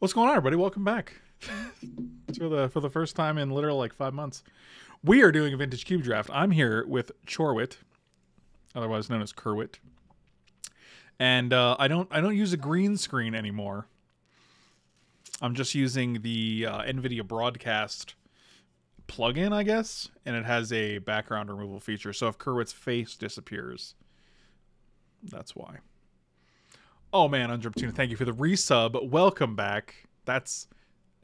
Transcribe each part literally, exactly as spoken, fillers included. What's going on, everybody? Welcome back to the for the first time in literal like five months. We are doing a vintage cube draft. I'm here with Chorwit, otherwise known as Kerwit, and uh, I don't I don't use a green screen anymore. I'm just using the uh, NVIDIA Broadcast plugin, I guess, and it has a background removal feature. So if Kerwit's face disappears, that's why. Oh, man, Unjump Tuna, thank you for the resub. Welcome back. That's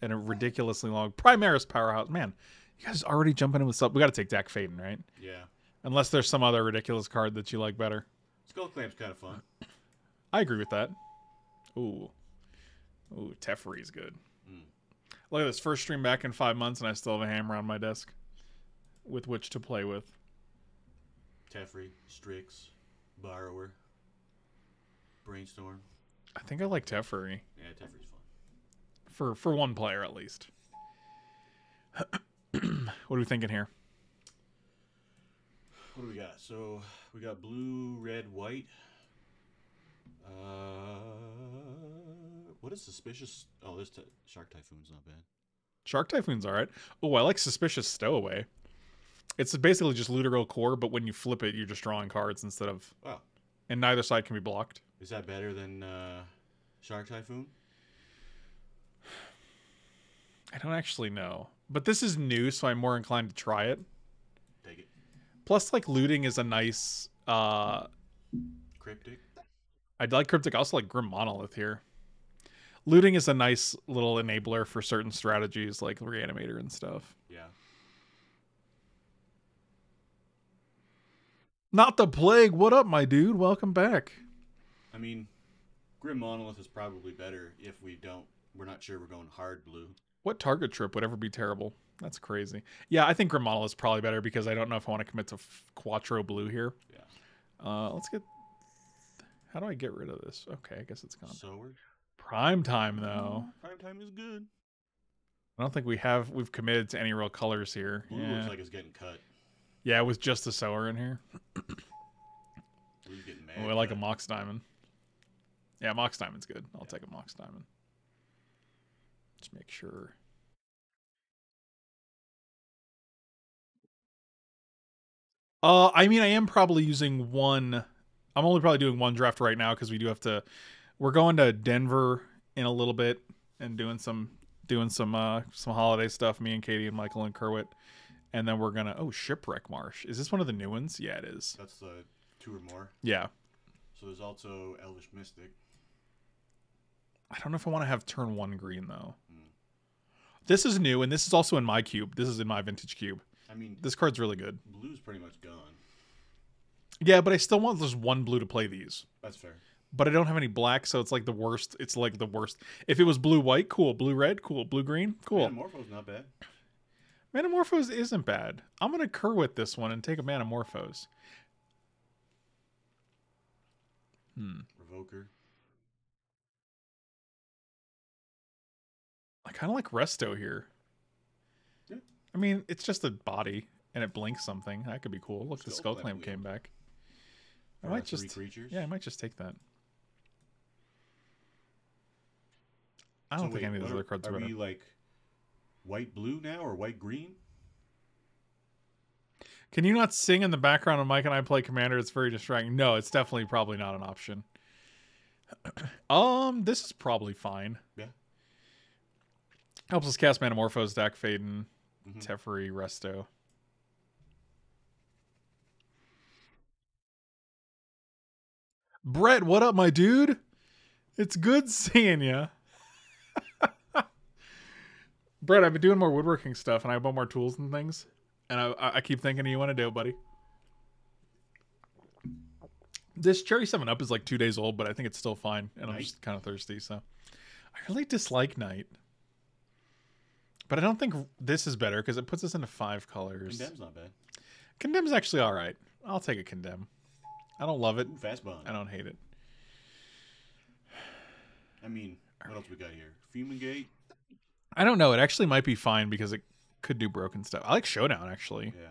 in a ridiculously long... Primaris Powerhouse. Man, you guys already jumping in with sub. We got to take Dak Faden, right? Yeah. Unless there's some other ridiculous card that you like better. Skull Clamp's kind of fun. I agree with that. Ooh. Ooh, Teferi's good. Mm. Look at this. First stream back in five months, and I still have a hammer on my desk with which to play with. Teferi, Strix, Borrower. Brainstorm. I think I like Teferi. Yeah, Teferi's fun. For for one player at least. What are we thinking here? What do we got? So we got blue, red, white. Uh, what is suspicious? Oh, this Shark Typhoon's not bad. Shark Typhoon's all right. Oh, I like Suspicious Stowaway. It's basically just Luteril Core, but when you flip it, you're just drawing cards instead of. Wow. And neither side can be blocked. Is that better than uh, Shark Typhoon? I don't actually know. But this is new, so I'm more inclined to try it. Take it. Plus, like, looting is a nice... Uh, Cryptic? I'd like Cryptic. I also like Grim Monolith here. Looting is a nice little enabler for certain strategies, like Reanimator and stuff. Yeah. Not the Plague. What up, my dude? Welcome back. I mean, Grim Monolith is probably better if we don't. We're not sure we're going hard blue. What target trip would ever be terrible? That's crazy. Yeah, I think Grim Monolith is probably better because I don't know if I want to commit to Quattro Blue here. Yeah. Uh, let's get. How do I get rid of this? Okay, I guess it's gone. So we're... Prime Time though. Mm, Prime Time is good. I don't think we have. We've committed to any real colors here. Blue yeah. Looks like it's getting cut. Yeah, with just the sower in here. Blue's getting mad, oh, I like right? a Mox Diamond. Yeah, Mox Diamond's good. I'll yeah. take a Mox Diamond. Just make sure. Uh, I mean, I am probably using one. I'm only probably doing one draft right now because we do have to. We're going to Denver in a little bit and doing some doing some uh, some holiday stuff. Me and Katie and Michael and Kerwit. And then we're going to... Oh, Shipwreck Marsh. Is this one of the new ones? Yeah, it is. That's the two or more. Yeah. So there's also Elvish Mystic. I don't know if I want to have turn one green, though. Mm. This is new, and this is also in my cube. This is in my vintage cube. I mean... This card's really good. Blue's pretty much gone. Yeah, but I still want just one blue to play these. That's fair. But I don't have any black, so it's like the worst. It's like the worst. If it was blue-white, cool. Blue-red, cool. Blue-green, cool. Yeah, Morpho's not bad. Metamorphose isn't bad. I'm going to Kerwit this one and take a Metamorphose. Hmm. Revoker. I kind of like Resto here. Yeah. I mean, it's just a body and it blinks something. That could be cool. Look, the Skull Clamp came back. I might just creatures. Yeah, I might just take that. I don't so think wait, any of those are, other cards are better. We like... White blue now or white green? Can you not sing in the background when Mike and I play Commander? It's very distracting. No, it's definitely probably not an option. um, this is probably fine. Yeah. Helps us cast Metamorphose, Dak Faden, mm-hmm. Teferi, Resto. Brett, what up, my dude? It's good seeing you. Brett, I've been doing more woodworking stuff, and I bought more tools and things, and I, I keep thinking, you want to do it, buddy? This Cherry seven up is like two days old, but I think it's still fine, and Night. I'm just kind of thirsty, so. I really dislike Night. But I don't think this is better, because it puts us into five colors. Condemn's not bad. Condemn's actually all right. I'll take a Condemn. I don't love it. Ooh, fast bond. I don't hate it. I mean, what all else right. we got here? Fumigate. I don't know. It actually might be fine because it could do broken stuff. I like Showdown, actually. Yeah.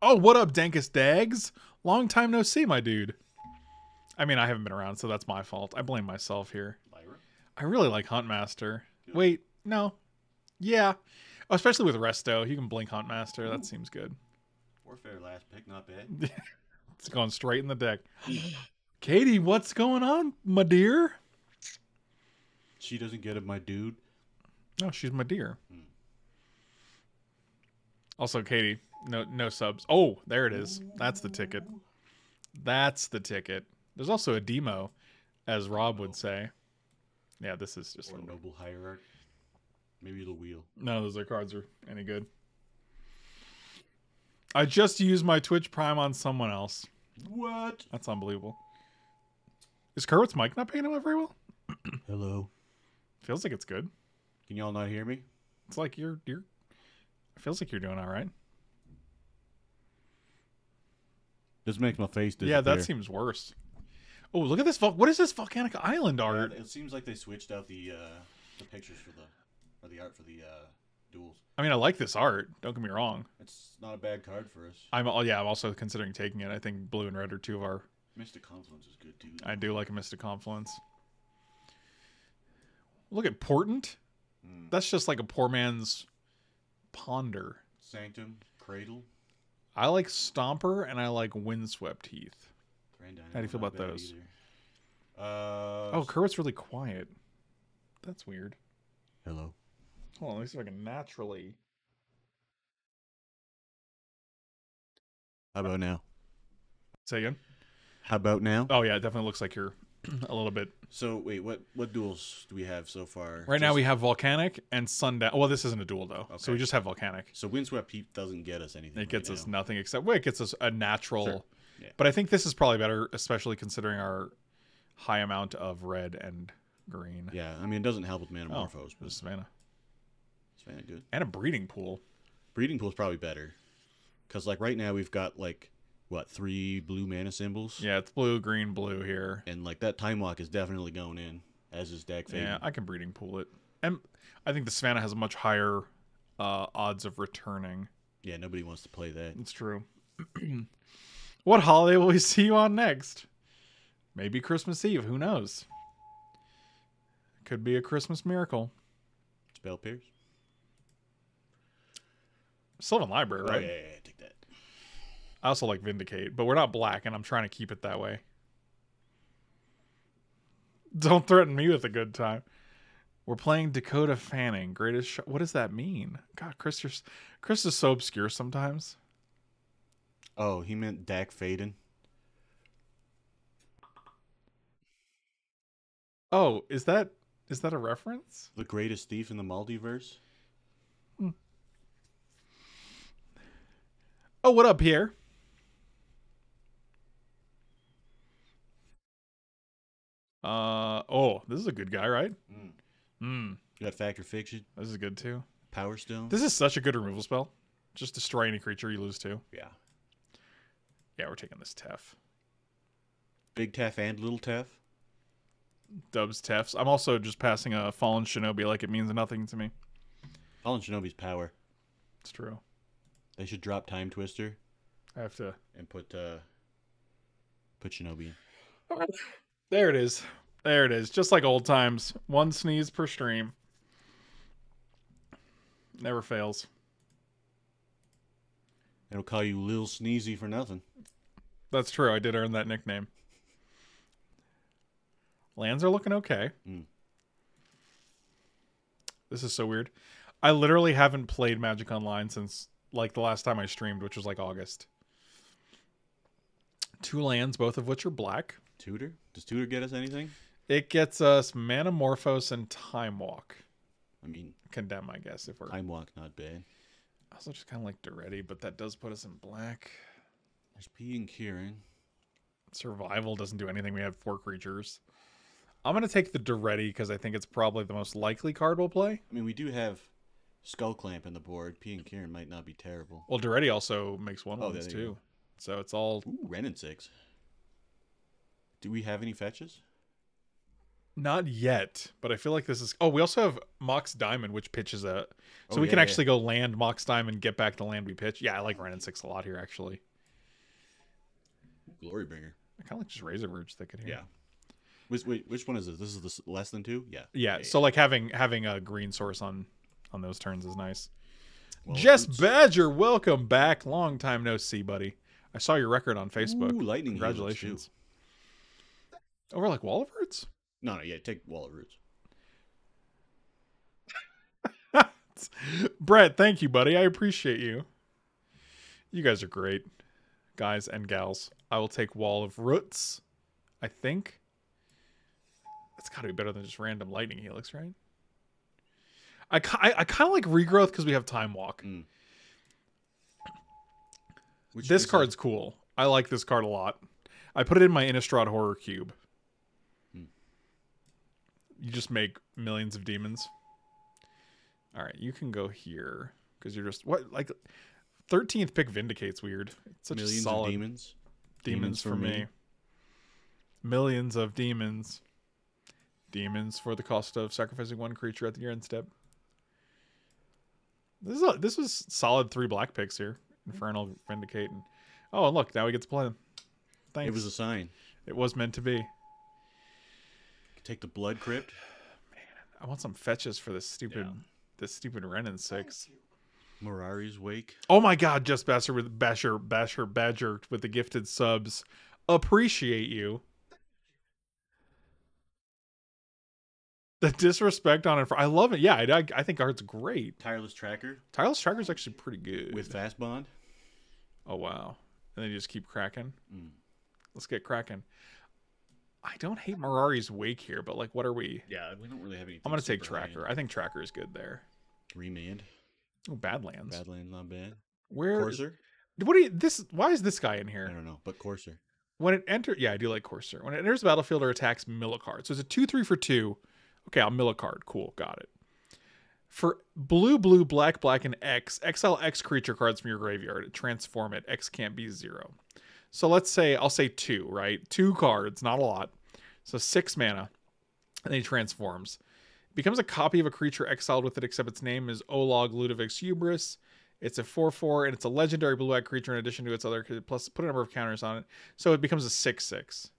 Oh, what up, Dankus Dags? Long time no see, my dude. I mean, I haven't been around, so that's my fault. I blame myself here. Lyra? I really like Huntmaster. Good. Wait, no. Yeah. Oh, especially with Resto. You can blink Huntmaster. Ooh. That seems good. Warfare last pick, not bad. It's going straight in the deck. Katie, what's going on, my dear? She doesn't get it, my dude. No, she's my dear. Hmm. Also, Katie, no no subs. Oh, there it is. That's the ticket. That's the ticket. There's also a demo, as Rob would say. Yeah, this is just or a little... noble hierarch. Maybe the wheel. None of those other cards are any good. I just used my Twitch Prime on someone else. What? That's unbelievable. Is Kerwit's mic not picking him up very well? Hello. Feels like it's good. Can y'all not hear me? It's like you're you're. It feels like you're doing all right. This makes my face disappear. Yeah, that seems worse. Oh, look at this! What is this volcanic island art? Yeah, it seems like they switched out the uh, the pictures for the or the art for the uh, duels. I mean, I like this art. Don't get me wrong. It's not a bad card for us. I'm oh yeah. I'm also considering taking it. I think blue and red are two of our. Mystic Confluence is good too. Though. I do like a Mystic Confluence. Look at Portent. Mm. That's just like a poor man's Ponder. Sanctum, Cradle. I like Stomper and I like Windswept Heath. How do you feel about those? Uh, oh, Kerwit's really quiet. That's weird. Hello. Hold on, let me see if I can naturally. How about now? Say again? How about now? Oh yeah, it definitely looks like you're a little bit. So wait, what what duels do we have so far? Right just... now we have Volcanic and Sundown. Well, this isn't a duel though, okay. So we just have Volcanic. So Windswept Heath doesn't get us anything. It gets right us now. Nothing except well, it gets us a natural. Sure. Yeah. But I think this is probably better, especially considering our high amount of red and green. Yeah, I mean it doesn't help with Manamorphose, oh, but Savannah, Savannah good. And a Breeding Pool. Breeding Pool is probably better because like right now we've got like. What, three blue mana symbols? Yeah, it's blue, green, blue here. And like that Time Lock is definitely going in as his deck fading. Yeah, I can Breeding Pool it. And I think the Savannah has a much higher uh, odds of returning. Yeah, nobody wants to play that. It's true. What holiday will we see you on next? Maybe Christmas Eve. Who knows? Could be a Christmas miracle. Spell Pierce. Sylvan Library, right? Oh, yeah, yeah, yeah. Take that. I also like Vindicate, but we're not black, and I'm trying to keep it that way. Don't threaten me with a good time. We're playing Dakota Fanning. Greatest show. What does that mean? God, Chris, you're, Chris is so obscure sometimes. Oh, he meant Dak Faden. Oh, is that is that a reference? The greatest thief in the multiverse? Hmm. Oh, what up, Pierre? Uh oh, this is a good guy, right? Mm. Mm. You got Fact or Fiction. This is good too. Power Stone. This is such a good removal spell. Just destroy any creature you lose to. Yeah. Yeah, we're taking this Tef. Big Tef and little Tef. Dubs Tefs. I'm also just passing a Fallen Shinobi like it means nothing to me. Fallen Shinobi's power. It's true. They should drop Time Twister. I have to and put uh put Shinobi in. Okay. There it is. There it is. Just like old times. One sneeze per stream. Never fails. It'll call you Lil Sneezy for nothing. That's true. I did earn that nickname. Lands are looking okay. Mm. This is so weird. I literally haven't played Magic Online since like the last time I streamed, which was like August. Two lands, both of which are black. Tutor? Does Tutor get us anything? It gets us Manamorphose and Time Walk. I mean, Condemn, I guess, if we're Time Walk, not bad. I also just kind of like Doretti, but that does put us in black. There's P and Kieran. Survival doesn't do anything. We have four creatures. I'm gonna take the Doretti because I think it's probably the most likely card we'll play. I mean, we do have Skullclamp in the board. P and Kieran might not be terrible. Well, Doretti also makes one oh, ones too, so it's all. Ooh, Renin six. Do we have any fetches? Not yet, but I feel like this is. Oh, we also have Mox Diamond, which pitches a, so oh, we yeah, can actually yeah. go land Mox Diamond, get back the land we pitch. Yeah, I like Renin six a lot here actually. Glorybringer. I kind of like just razor words that could hear. Yeah. Which, wait, which one is this? This is the less than two? Yeah. Yeah. yeah so yeah. like having having a green source on on those turns is nice. Well, Jess oops. Badger, welcome back. Long time no see, buddy. I saw your record on Facebook. Ooh, lightning. Congratulations. Over like Wall of Roots? No, no, yeah, take Wall of Roots. Brett, thank you, buddy. I appreciate you. You guys are great. Guys and gals. I will take Wall of Roots, I think. That's got to be better than just random lightning helix, right? I, I, I kind of like regrowth because we have time walk. Mm. This card's cool. I like this card a lot. I put it in my Innistrad Horror Cube. Hmm. You just make millions of demons. All right, you can go here because you're just what like thirteenth pick vindicates weird. It's such millions a solid of demons. Demons, demons for, for me. me. Millions of demons. Demons for the cost of sacrificing one creature at the end step. This is a, this was solid three black picks here. Infernal Vindicate and oh, and look, now we get to play them. Thanks. It was a sign. It was meant to be. Take the Blood Crypt. Man, I want some fetches for this stupid, yeah. this stupid Renin six. Mirari's Wake. Oh my God, just Basher with Basher Basher Badger with the gifted subs. Appreciate you. The disrespect on it. For, I love it. Yeah, I, I think art's great. Tireless Tracker. Tireless Tracker's actually pretty good with Fast Bond. Oh wow. And then you just keep cracking. Mm. Let's get cracking. I don't hate Mirari's Wake here, but like, what are we? Yeah, we don't really have anything. I'm going to take Tracker. Hand. I think Tracker is good there. Remand. Oh, Badlands. Badlands, not bad. Where? Courser. What do you, this, why is this guy in here? I don't know, but Courser. When it enters, yeah, I do like Courser. When it enters the battlefield or attacks, mill a card. So it's a two three for two. Okay, I'll mill a card. Cool, got it. For blue, blue, black, black, and X, exile X creature cards from your graveyard. Transform it. X can't be zero. So let's say, I'll say two, right? Two cards, not a lot. So six mana, and then he transforms. Becomes a copy of a creature exiled with it, except its name is Olog Ludovic's Hubris. It's a four four, and it's a legendary blue-eyed creature in addition to its other, plus put a number of counters on it. So it becomes a six six.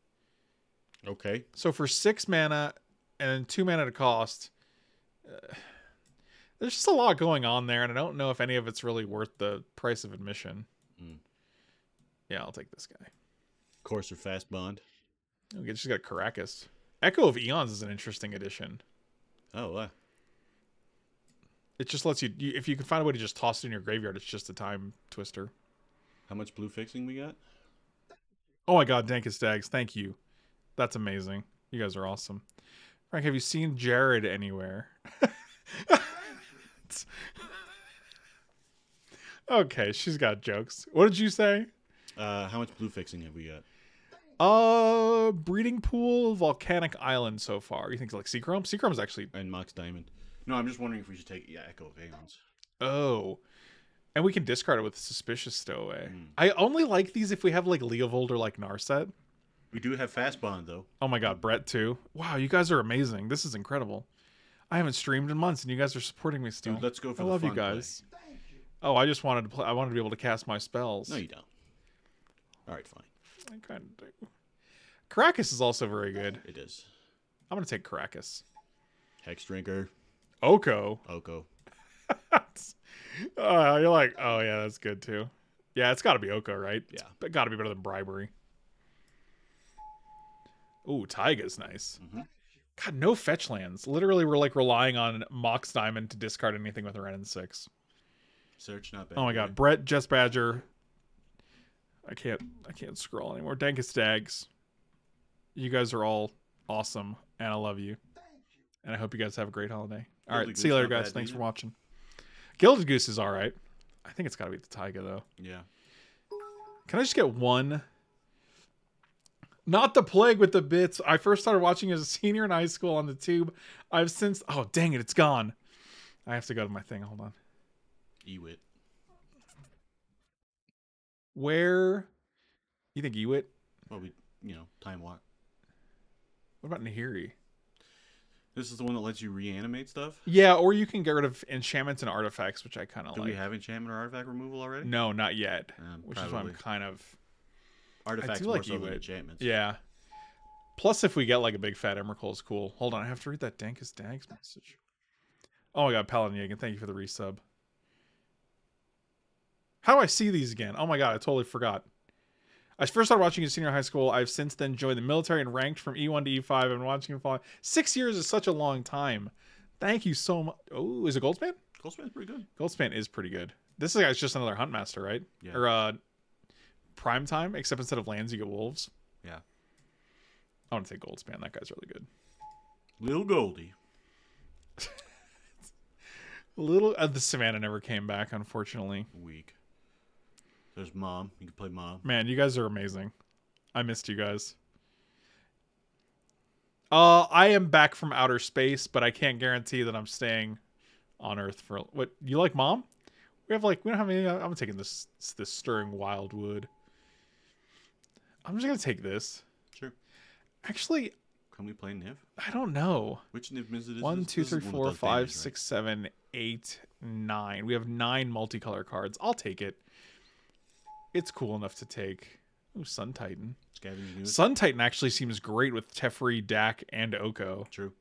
Okay. So for six mana and two mana to cost... Uh, There's just a lot going on there, and I don't know if any of it's really worth the price of admission. Mm. Yeah, I'll take this guy. Courser Fast Bond. Okay, she's got Caracas. Echo of Eons is an interesting addition. Oh, uh. It just lets you, you, if you can find a way to just toss it in your graveyard, it's just a time twister. How much blue fixing we got? Oh my God, Dankus Dags, thank you. That's amazing. You guys are awesome. Frank, have you seen Jared anywhere? Okay, she's got jokes. What did you say? Uh, how much blue fixing have we got? Uh, Breeding Pool, Volcanic Island so far. You think like Seachrome? Seachrome's actually... And Mox Diamond. No, I'm just wondering if we should take yeah, Echo of Aeons. Oh. And we can discard it with Suspicious Stowaway. Mm. I only like these if we have like Leovold or like Narset. We do have Fast Bond though. Oh my God, Brett too. Wow, you guys are amazing. This is incredible. I haven't streamed in months, and you guys are supporting me still. Dude, let's go for I the love fun you guys. Play. Oh, I just wanted to play. I wanted to be able to cast my spells. No, you don't. All right, fine. I kind of do. Caracas is also very good. It is. I'm gonna take Caracas. Hex Drinker. Oko. Oko. uh, you're like, oh yeah, that's good too. Yeah, it's got to be Oko, right? Yeah, it's got to be better than Bribery. Ooh, Taiga's nice. Mm-hmm. God, no fetch lands. Literally, we're like relying on Mox Diamond to discard anything with a Renin six. Search, not bad. Oh my God, right? Brett, Jess Badger. I can't, I can't scroll anymore. Dankus Dags. You guys are all awesome, and I love you. And I hope you guys have a great holiday. All Gilded right, Goose, see you later, guys. Thanks either. for watching. Gilded Goose is all right. I think it's got to be the Taiga though. Yeah. Can I just get one? Not the plague with the bits. I first started watching as a senior in high school on the tube. I've since... Oh, dang it. It's gone. I have to go to my thing. Hold on. Ewit. Where... You think Ewit? Well, we... You know, time walk. What about Nahiri? This is the one that lets you reanimate stuff? Yeah, or you can get rid of enchantments and artifacts, which I kind of like. Do we have enchantment or artifact removal already? No, not yet. Um, which probably. is why I'm kind of... Artifacts more like so than enchantments. Yeah. Plus, if we get like a big fat Emrakul, cool, is cool. Hold on, I have to read that Dankus Dag's message. Oh my god, Paladin Yagan, thank you for the resub. How do I see these again? Oh my god, I totally forgot. I first started watching in senior high school. I've since then joined the military and ranked from E one to E five. And watching him fall. Six years is such a long time. Thank you so much. Oh, is it Goldspan? Goldspan's pretty good. Goldspan is pretty good. This guy's just another Huntmaster, right? Yeah. Or uh, Prime Time, except instead of lands, you get wolves. Yeah. I want to say Goldspan. That guy's really good. Little Goldie. Little uh, the Savannah never came back, unfortunately. Weak. There's Mom. You can play Mom. Man, you guys are amazing. I missed you guys. Uh, I am back from outer space, but I can't guarantee that I'm staying on Earth for. What, you like Mom? We have like we don't have any. I'm taking this this stirring wild wood. I'm just gonna take this. Sure. Actually, can we play Niv? I don't know. Which Niv is it? One, two, three, four, five, six, seven, eight, nine. We have nine multicolor cards. I'll take it. It's cool enough to take. Ooh, Sun Titan. Sun Titan actually seems great with Teferi, Dak, and Oko. True.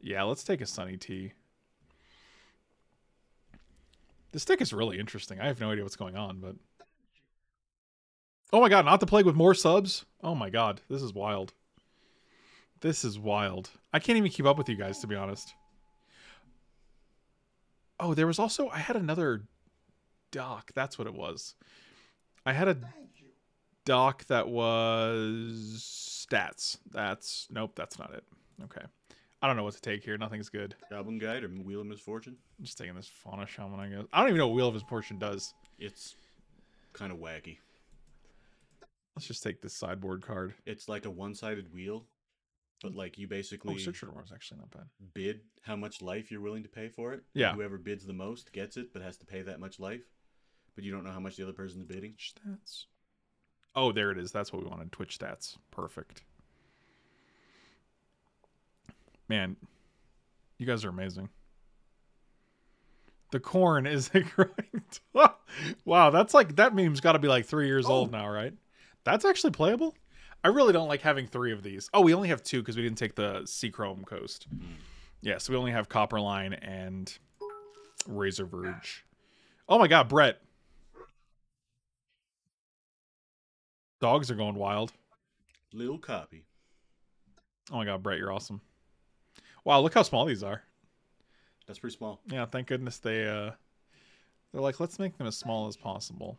Yeah, let's take a Sunny T. This deck is really interesting. I have no idea what's going on, but... Oh my god, not the plague with more subs? Oh my god, this is wild. This is wild. I can't even keep up with you guys, to be honest. Oh, there was also... I had another doc. That's what it was. I had a doc that was stats. That's nope, that's not it. Okay. I don't know what to take here. Nothing's good. Goblin Guide or Wheel of Misfortune? I'm just taking this Fauna Shaman, I guess. I don't even know what Wheel of Misfortune does. It's kind of wacky. Let's just take this sideboard card. It's like a one-sided wheel, but like you basically... Oh, Search for Tomorrow's actually not bad. Bid how much life you're willing to pay for it. Yeah. Whoever bids the most gets it, but has to pay that much life. But you don't know how much the other person's bidding. Stats. Oh, there it is. That's what we wanted. Twitch stats. Perfect. Man, you guys are amazing. The corn is a growing. Wow, that's like that meme's got to be like three years oh. old now, right? That's actually playable. I really don't like having three of these. Oh, we only have two because we didn't take the Sea Chrome Coast. Yeah, so we only have Copperline and Razor Verge. Oh my god, Brett. Dogs are going wild. Little copy. Oh my god, Brett, you're awesome. Wow, look how small these are. That's pretty small. Yeah, thank goodness they, uh, they're like, let's make them as small as possible.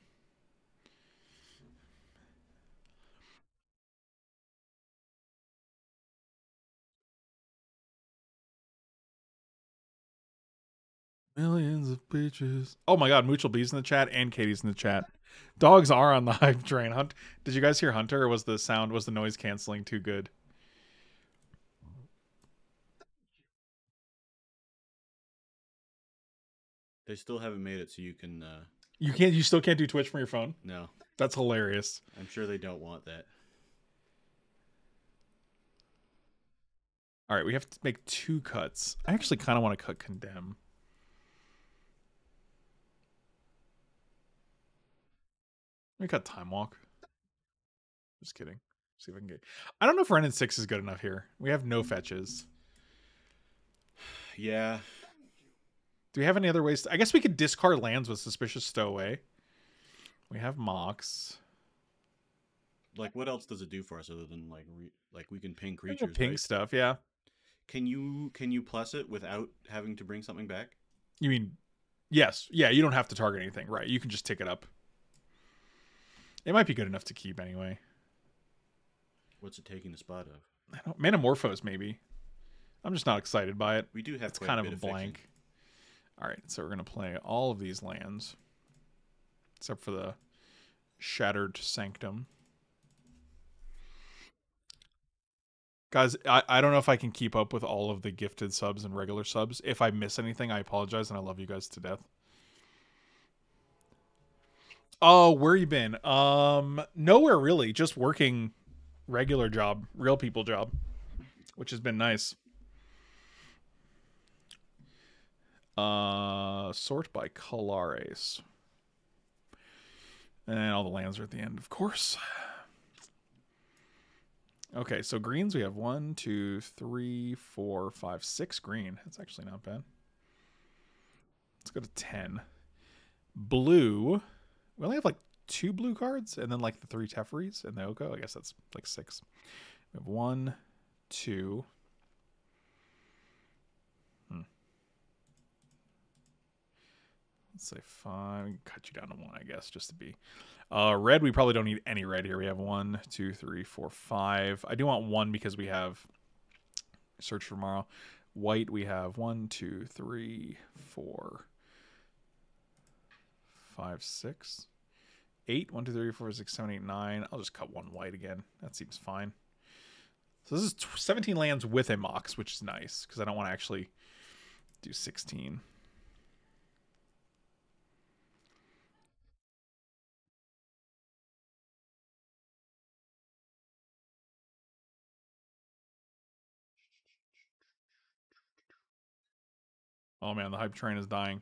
Millions of bitches. Oh my god, Mutual B's in the chat and Katie's in the chat. Dogs are on the hype train. Hunt. Did you guys hear Hunter? Or was the sound, was the noise canceling too good? They still haven't made it, so you can. Uh... You can't. You still can't do Twitch from your phone. No, that's hilarious. I'm sure they don't want that. All right, we have to make two cuts. I actually kind of want to cut Condemn. Let me cut Time Walk. Just kidding. See if I can get. I don't know if Renin Six is good enough here. We have no fetches. Yeah. Do we have any other ways? To, I guess we could discard lands with Suspicious Stowaway. We have Mox. Like, what else does it do for us other than like, re, like we can ping creatures? Can ping right? stuff, yeah. Can you can you plus it without having to bring something back? You mean, yes, yeah. You don't have to target anything, right? You can just tick it up. It might be good enough to keep anyway. What's it taking the spot of? I don't, Metamorphose, maybe. I'm just not excited by it. We do have. It's kind of a, a blank. Fiction. All right, so we're going to play all of these lands, except for the Shattered Sanctum. Guys, I, I don't know if I can keep up with all of the gifted subs and regular subs. If I miss anything, I apologize, and I love you guys to death. Oh, where you been? Um, nowhere, really. Just working regular job, real people job, which has been nice. Uh, sort by Calares. And all the lands are at the end, of course. Okay, so greens, we have one, two, three, four, five, six green. That's actually not bad. Let's go to ten. Blue. We only have like two blue cards, and then like the three Teferi's and the Oko. I guess that's like six. We have one, two. Hmm. Let's say five. We can cut you down to one, I guess, just to be. Uh, red, we probably don't need any red here. We have one, two, three, four, five. I do want one because we have Search for Morrow. White, we have one, two, three, four, five, six, eight. One, two, three, four, six, seven, eight, nine. I'll just cut one white again. That seems fine. So this is seventeen lands with a Mox, which is nice because I don't want to actually do sixteen. Oh man, the hype train is dying.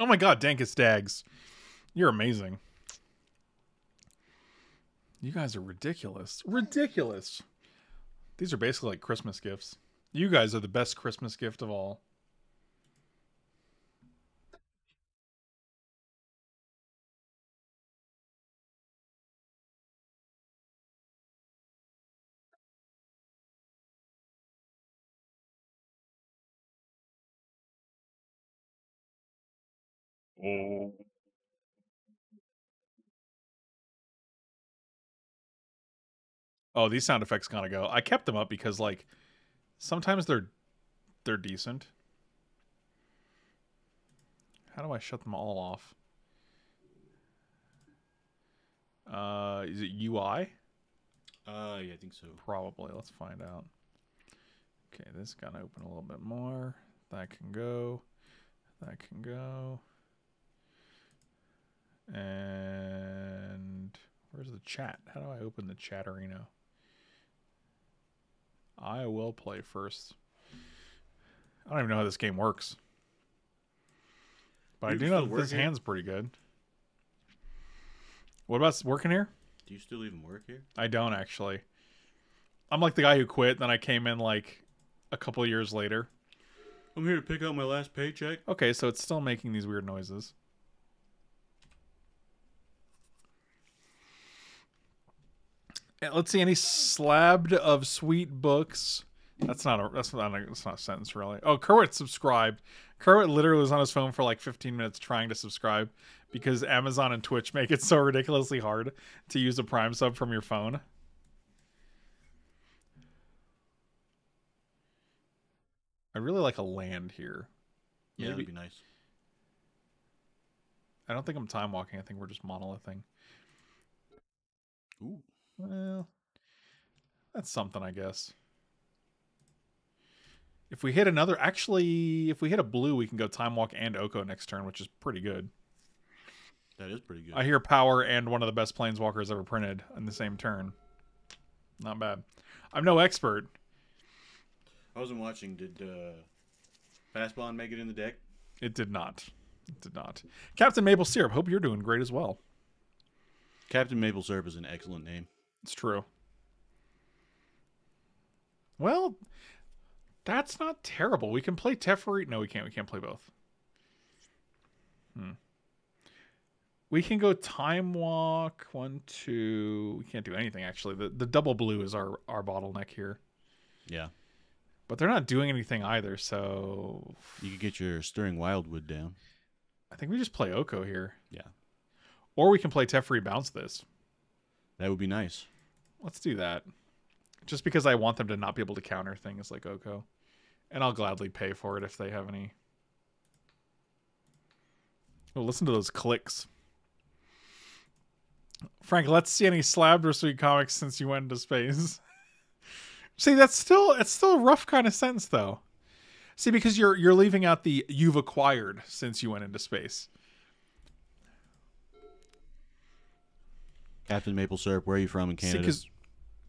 Oh my god, Dankus Dags. You're amazing. You guys are ridiculous. Ridiculous. These are basically like Christmas gifts. You guys are the best Christmas gift of all. Oh. Oh, these sound effects gotta go. I kept them up because, like, sometimes they're they're decent. How do I shut them all off? Uh, is it U I? Uh, yeah, I think so. Probably. Let's find out. Okay, this gotta open a little bit more. That can go. That can go. And where's the chat? How do I open the chatterino? I will play first. I don't even know how this game works. But I do know that this hand's pretty good. What about working here? Do you still even work here? I don't, actually. I'm like the guy who quit, then I came in like a couple of years later. I'm here to pick up my last paycheck. Okay, so it's still making these weird noises. Let's see, any slabbed of sweet books. That's not a that's not a, that's not a sentence really. Oh, Kerwit subscribed. Kerwit literally was on his phone for like fifteen minutes trying to subscribe because Amazon and Twitch make it so ridiculously hard to use a Prime sub from your phone. I really like a land here. Yeah, Maybe. that'd be nice. I don't think I'm time walking. I think we're just monolithing. Ooh. Well, that's something, I guess. If we hit another... Actually, if we hit a blue, we can go Time Walk and Oko next turn, which is pretty good. That is pretty good. I hear Power and one of the best Planeswalkers ever printed in the same turn. Not bad. I'm no expert. I wasn't watching. Did uh, Fastbond make it in the deck? It did not. It did not. Captain Maple Syrup, hope you're doing great as well. Captain Maple Syrup is an excellent name. It's true. Well, that's not terrible. We can play Teferi. No, we can't. We can't play both. Hmm. We can go Time Walk. One, two. We can't do anything, actually. The the double blue is our, our bottleneck here. Yeah. But they're not doing anything either, so... You could get your Stirring Wildwood down. I think we just play Oko here. Yeah. Or we can play Teferi Bounce this. That would be nice. Let's do that. Just because I want them to not be able to counter things like Oko. And I'll gladly pay for it if they have any. Oh, listen to those clicks. Frank, let's see any slabbed or sweet comics since you went into space. See, that's still it's still a rough kind of sentence though. See, because you're you're leaving out the you've acquired since you went into space. Captain Maple Syrup, where are you from in Canada? See,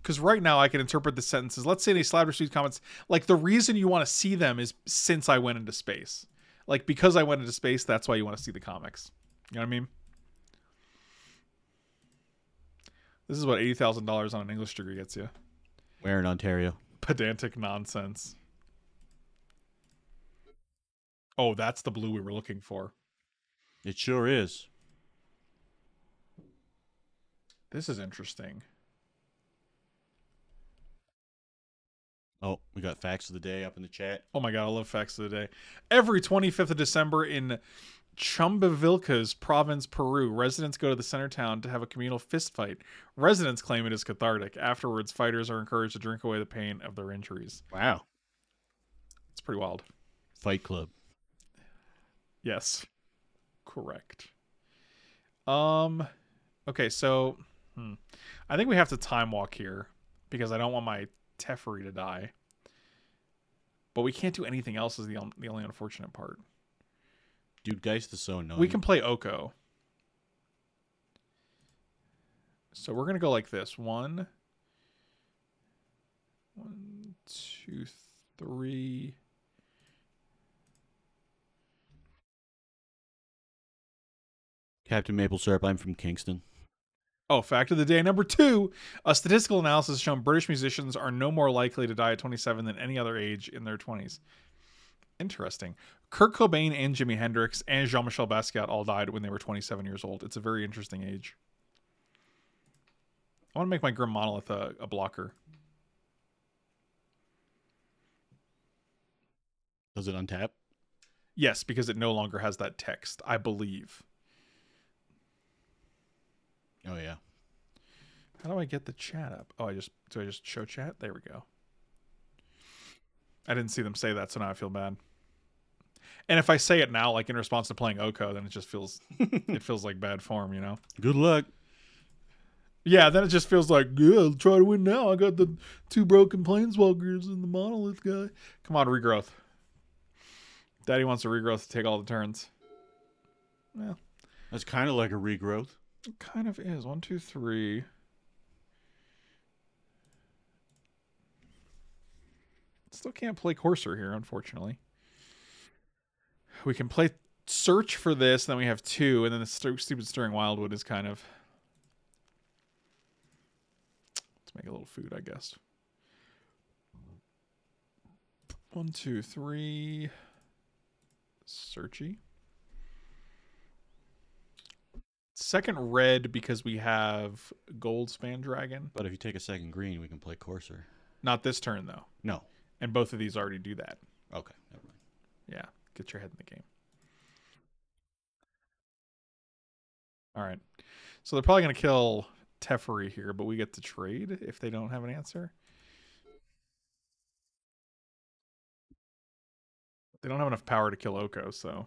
because right now I can interpret the sentences. Let's say they slide received comments. Like, the reason you want to see them is since I went into space. Like, because I went into space, that's why you want to see the comics. You know what I mean? This is what eighty thousand dollars on an English degree gets you. Where in Ontario? Pedantic nonsense. Oh, that's the blue we were looking for. It sure is. This is interesting. Oh, we got facts of the day up in the chat. Oh my god, I love facts of the day. Every twenty-fifth of December in Chumbivilcas province, Peru, residents go to the center town to have a communal fist fight. Residents claim it is cathartic. Afterwards, fighters are encouraged to drink away the pain of their injuries. Wow. It's pretty wild. Fight Club. Yes. Correct. Um, okay, so hmm. I think we have to time walk here because I don't want my Teferi to die, but we can't do anything else is the, the only unfortunate part. Dude, Geist is so annoying. We can play Oko, so we're gonna go like this. One one two three Captain Maple Syrup, I'm from Kingston. Oh, fact of the day number two. A statistical analysis has shown British musicians are no more likely to die at twenty-seven than any other age in their twenties. Interesting. Kurt Cobain and Jimi Hendrix and Jean-Michel Basquiat all died when they were twenty-seven years old. It's a very interesting age. I want to make my Grim Monolith a, a blocker. Does it untap? Yes, because it no longer has that text, I believe. Oh yeah. How do I get the chat up? Oh, I just do I just show chat? There we go. I didn't see them say that, so now I feel bad. And if I say it now, like in response to playing Oko, then it just feels it feels like bad form, you know. Good luck. Yeah, then it just feels like, yeah, I'll try to win now. I got the two broken planeswalkers and the monolith guy. Come on, regrowth. Daddy wants a regrowth to take all the turns. Well. That's kinda like a regrowth. It kind of is. One, two, three. Still can't play Courser here, unfortunately. We can play Search for this, and then we have two, and then the st stupid Stirring Wildwood is kind of... Let's make a little food, I guess. One, two, three. Searchy. Second red because we have gold span dragon. But if you take a second green, we can play Courser. Not this turn though. No. And both of these already do that. Okay, never mind. Yeah, get your head in the game. All right. So they're probably going to kill Teferi here, but we get to trade if they don't have an answer. They don't have enough power to kill Oko, so... zero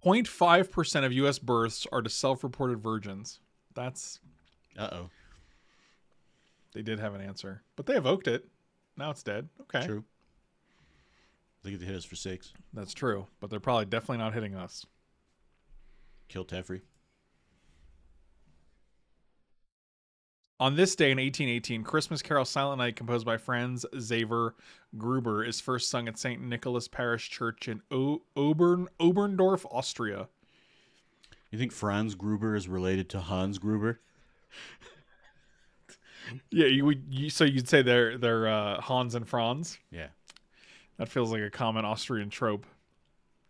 point five percent of U S births are to self-reported virgins. That's... Uh-oh. They did have an answer. But they evoked it. Now it's dead. Okay. True. They get to hit us for six. That's true. But they're probably definitely not hitting us. Kill Teferi. On this day in eighteen eighteen, Christmas Carol Silent Night, composed by Franz Xaver Gruber, is first sung at Saint Nicholas Parish Church in o Obern Oberndorf, Austria. You think Franz Gruber is related to Hans Gruber? Yeah, you would. You, so you'd say they're they're uh, Hans and Franz. Yeah, that feels like a common Austrian trope.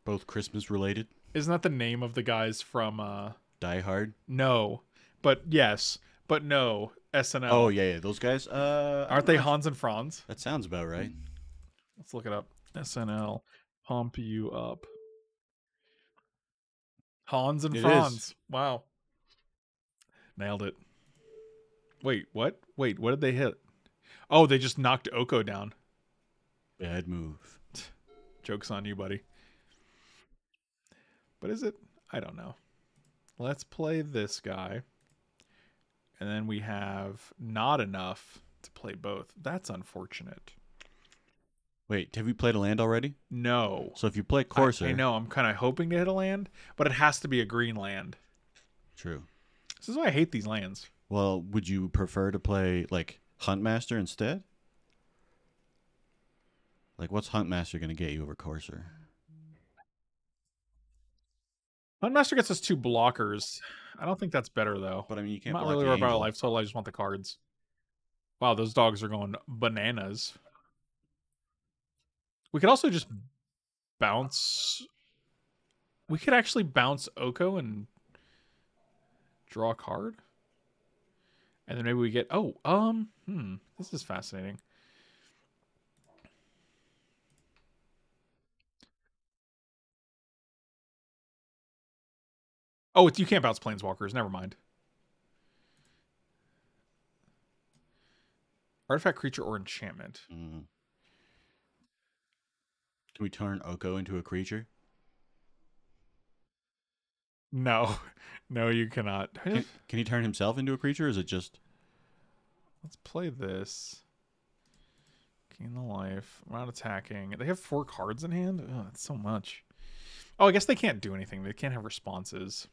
Both Christmas related. Isn't that the name of the guys from uh, Die Hard? No, but yes. But no, S N L. Oh, yeah, yeah. Those guys? Uh, Aren't they Hans and Franz? That sounds about right. Let's look it up. S N L. Pump you up. Hans and it Franz. Is. Wow. Nailed it. Wait, what? Wait, what did they hit? Oh, they just knocked Oko down. Bad move. Joke's on you, buddy. But is it? I don't know. Let's play this guy. And then we have not enough to play both. That's unfortunate. Wait, have you played a land already? No. So if you play Courser... I, I know, I'm kind of hoping to hit a land, but it has to be a green land. True. This is why I hate these lands. Well, would you prefer to play, like, Huntmaster instead? Like, what's Huntmaster going to get you over Courser? Huntmaster gets us two blockers. I don't think that's better, though. But, I mean, you can't I'm block not really worried about life total. I just want the cards. Wow, those dogs are going bananas. We could also just bounce. We could actually bounce Oko and draw a card. And then maybe we get... Oh, um, hmm. This is fascinating. Oh, you can't bounce Planeswalkers. Never mind. Artifact, creature, or enchantment. Mm-hmm. Can we turn Oko into a creature? No. No, you cannot. Can, can he turn himself into a creature, or is it just... Let's play this. Gain the life. We're not attacking. They have four cards in hand? Oh, that's so much. Oh, I guess they can't do anything. They can't have responses.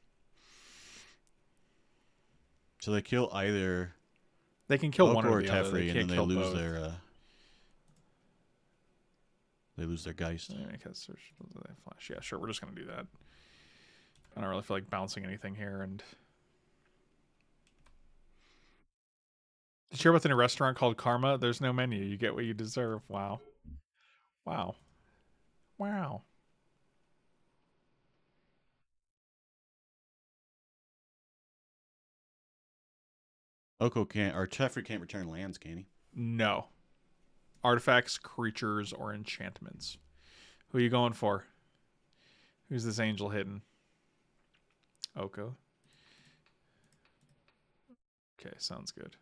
So they kill either... They can kill Oko one or, or the Teferi, other. They and then they lose both. their... Uh... They lose their Geist. Yeah, sure. We're just going to do that. I don't really feel like bouncing anything here. And did you hear about the new restaurant called Karma? There's no menu. You get what you deserve. Wow. Wow. Wow. Oko can't, or Teferi can't return lands, can he? No. Artifacts, creatures, or enchantments. Who are you going for? Who's this angel hidden? Oko. Okay, sounds good.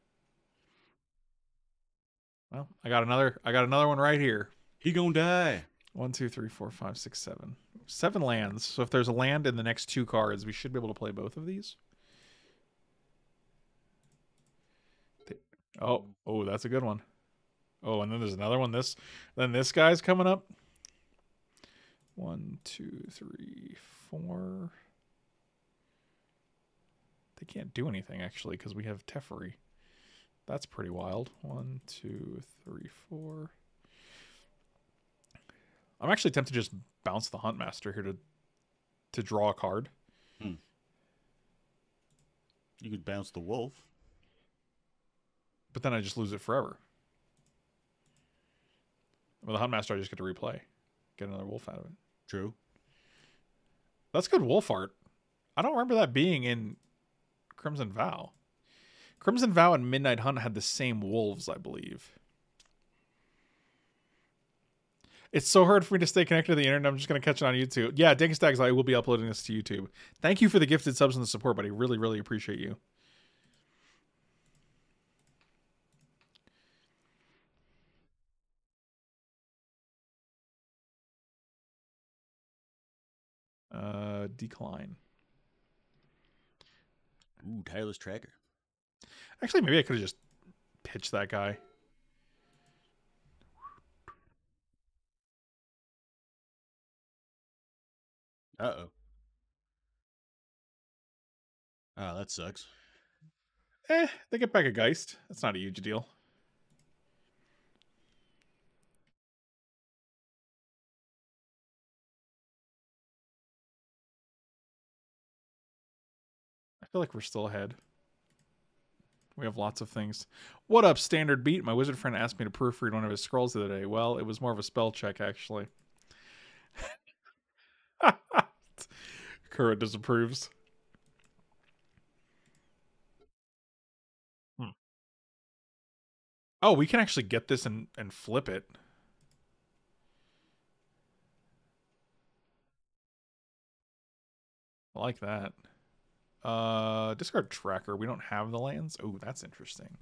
Well, I got another I got another one right here. He gonna die. One, two, three, four, five, six, seven. Seven lands. So if there's a land in the next two cards, we should be able to play both of these. Oh, oh, that's a good one. Oh, and then there's another one. This, then this guy's coming up. One, two, three, four. They can't do anything actually because we have Teferi. That's pretty wild. One, two, three, four. I'm actually tempted to just bounce the Huntmaster here to to draw a card. Hmm. You could bounce the Wolf, but then I just lose it forever. Well, the Huntmaster, I just get to replay. Get another wolf out of it. True. That's good wolf art. I don't remember that being in Crimson Vow. Crimson Vow and Midnight Hunt had the same wolves, I believe. It's so hard for me to stay connected to the internet. I'm just going to catch it on YouTube. Yeah, Dinkus Dags, I will be uploading this to YouTube. Thank you for the gifted subs and the support, buddy. Really, really appreciate you. Uh, decline. Ooh, Tireless Tracker. Actually, maybe I could have just pitched that guy. Uh-oh. Ah, oh, that sucks. Eh, they get back a Geist. That's not a huge deal. I feel like we're still ahead. We have lots of things. What up, Standard Beat? My wizard friend asked me to proofread one of his scrolls the other day. Well, it was more of a spell check, actually. Kura disapproves. Hmm. Oh, we can actually get this and, and flip it. I like that. Uh, discard tracker. We don't have the lands. Oh, that's interesting.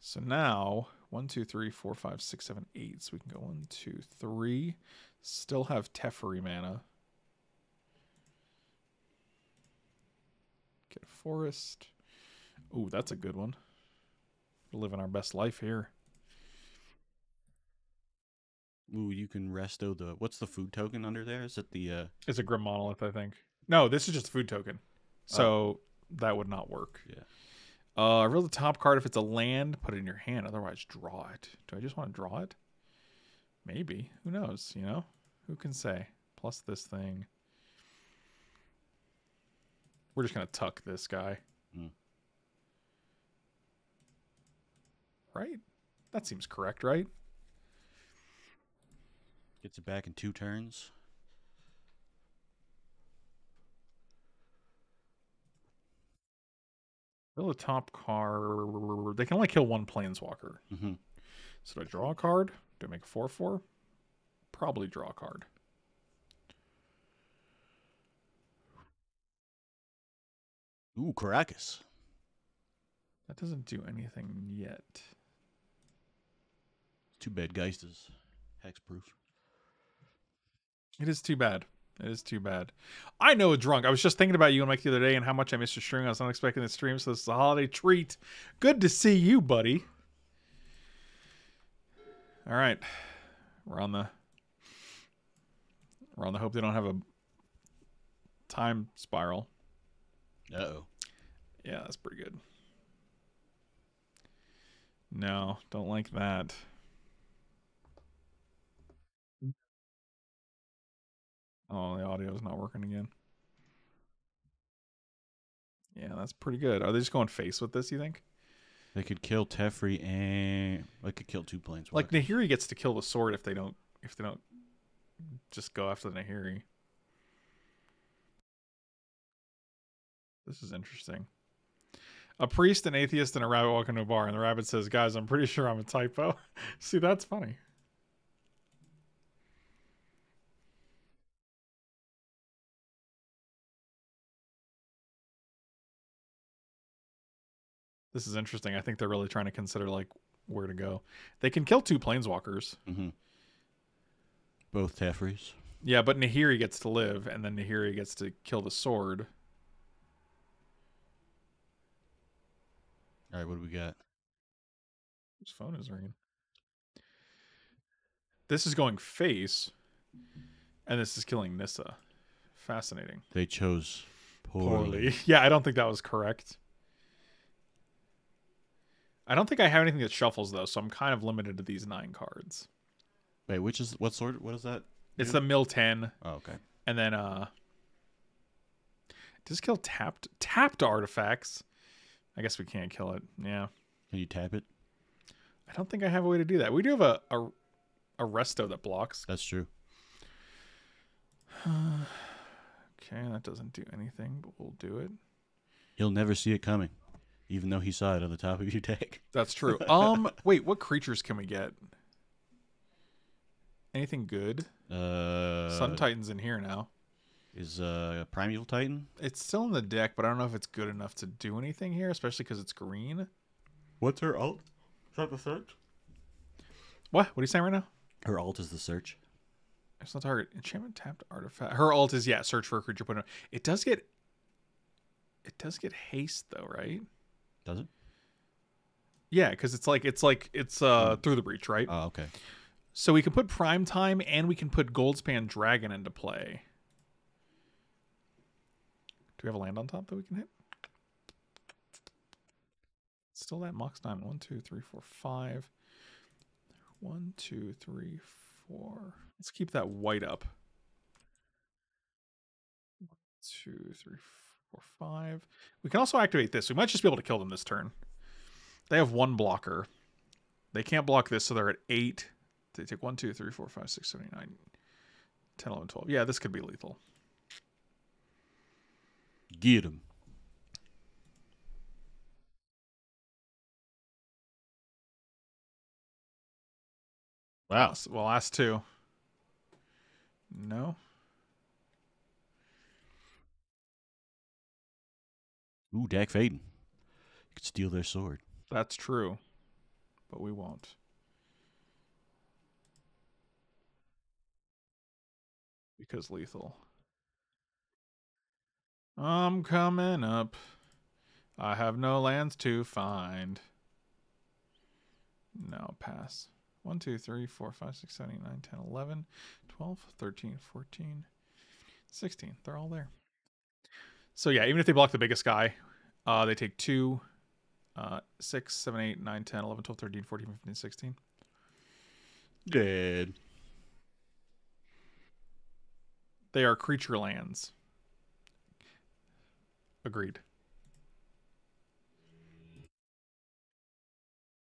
So now, one, two, three, four, five, six, seven, eight. So we can go one, two, three. Still have Teferi mana. Get a forest. Oh, that's a good one. We're living our best life here. Ooh, you can resto the... What's the food token under there? Is it the... Uh... It's a Grim Monolith, I think. No, this is just a food token. So oh. that would not work. Yeah. Uh, reveal the top card. If it's a land, put it in your hand. Otherwise, draw it. Do I just want to draw it? Maybe. Who knows? You know? Who can say? Plus this thing. We're just going to tuck this guy. Mm. Right? That seems correct, right? Gets it back in two turns. Fill a top card. They can only kill one planeswalker. Mm-hmm. So do I draw a card? Do I make a four four? Probably draw a card. Ooh, Caracas. That doesn't do anything yet. Too bad Geist is hexproof. It is too bad. It is too bad. I know a drunk. I was just thinking about you and Mike the other day and how much I missed your stream. I was not expecting the stream, so this is a holiday treat. Good to see you, buddy. All right. We're on the We're on the hope they don't have a time spiral. Uh-oh. Yeah, that's pretty good. No, don't like that. Oh, the audio is not working again. Yeah, that's pretty good. Are they just going face with this, you think? They could kill Teferi and they could kill two planeswalkers. Like Nahiri gets to kill the sword if they don't if they don't just go after the Nahiri. This is interesting. A priest, an atheist, and a rabbit walk into a bar, and the rabbit says, "Guys, I'm pretty sure I'm a typo." See, that's funny. This is interesting. I think they're really trying to consider like where to go. They can kill two planeswalkers. Mm-hmm. Both Teferis. Yeah, but Nahiri gets to live, and then Nahiri gets to kill the sword. All right, what do we got? Whose phone is ringing? This is going face, and this is killing Nissa. Fascinating. They chose poorly. poorly. Yeah, I don't think that was correct. I don't think I have anything that shuffles though, so I'm kind of limited to these nine cards. Wait, which is what sort? What is that? It's the mill ten. Oh, okay. And then uh, does this kill tapped tapped artifacts? I guess we can't kill it. Yeah. Can you tap it? I don't think I have a way to do that. We do have a a, a resto that blocks. That's true. Uh, okay, that doesn't do anything, but we'll do it. He'll never see it coming. Even though he saw it on the top of your deck. That's true. Um, wait, what creatures can we get? Anything good? Uh, Sun Titan's in here now. Is uh, Primeval Titan? It's still in the deck, but I don't know if it's good enough to do anything here, especially because it's green. What's her alt? Is that the search? What? What are you saying right now? Her alt is the search. It's not target. Enchantment tapped artifact. Her alt is, yeah, search for a creature. Put it, it does get... It does get haste, though, right? Does it? Yeah, because it's like it's like it's uh Through the Breach, right? Oh, okay. So we can put Prime Time and we can put Goldspan Dragon into play. Do we have a land on top that we can hit? Still that Mox Time. One, two, three, four, five. One, two, three, four. Let's keep that white up. One, two, three, four. Four, five. We can also activate this. We might just be able to kill them this turn. They have one blocker. They can't block this, so they're at eight. They take one, two, three, four, five, six, seven, eight, nine, ten, eleven, twelve. Yeah, this could be lethal. Get him. Wow. Well, last two. No. Ooh, Dak Faden. You could steal their sword. That's true, but we won't. Because lethal. I'm coming up. I have no lands to find. No, pass. one, two, three, four, five, six, seven, eight, nine, ten, eleven, twelve, thirteen, fourteen, sixteen. They're all there. So yeah, even if they block the biggest guy, uh, they take two, uh, six, seven, eight, nine, ten, eleven, twelve, thirteen, fourteen, fifteen, sixteen. Dead. They are creature lands. Agreed.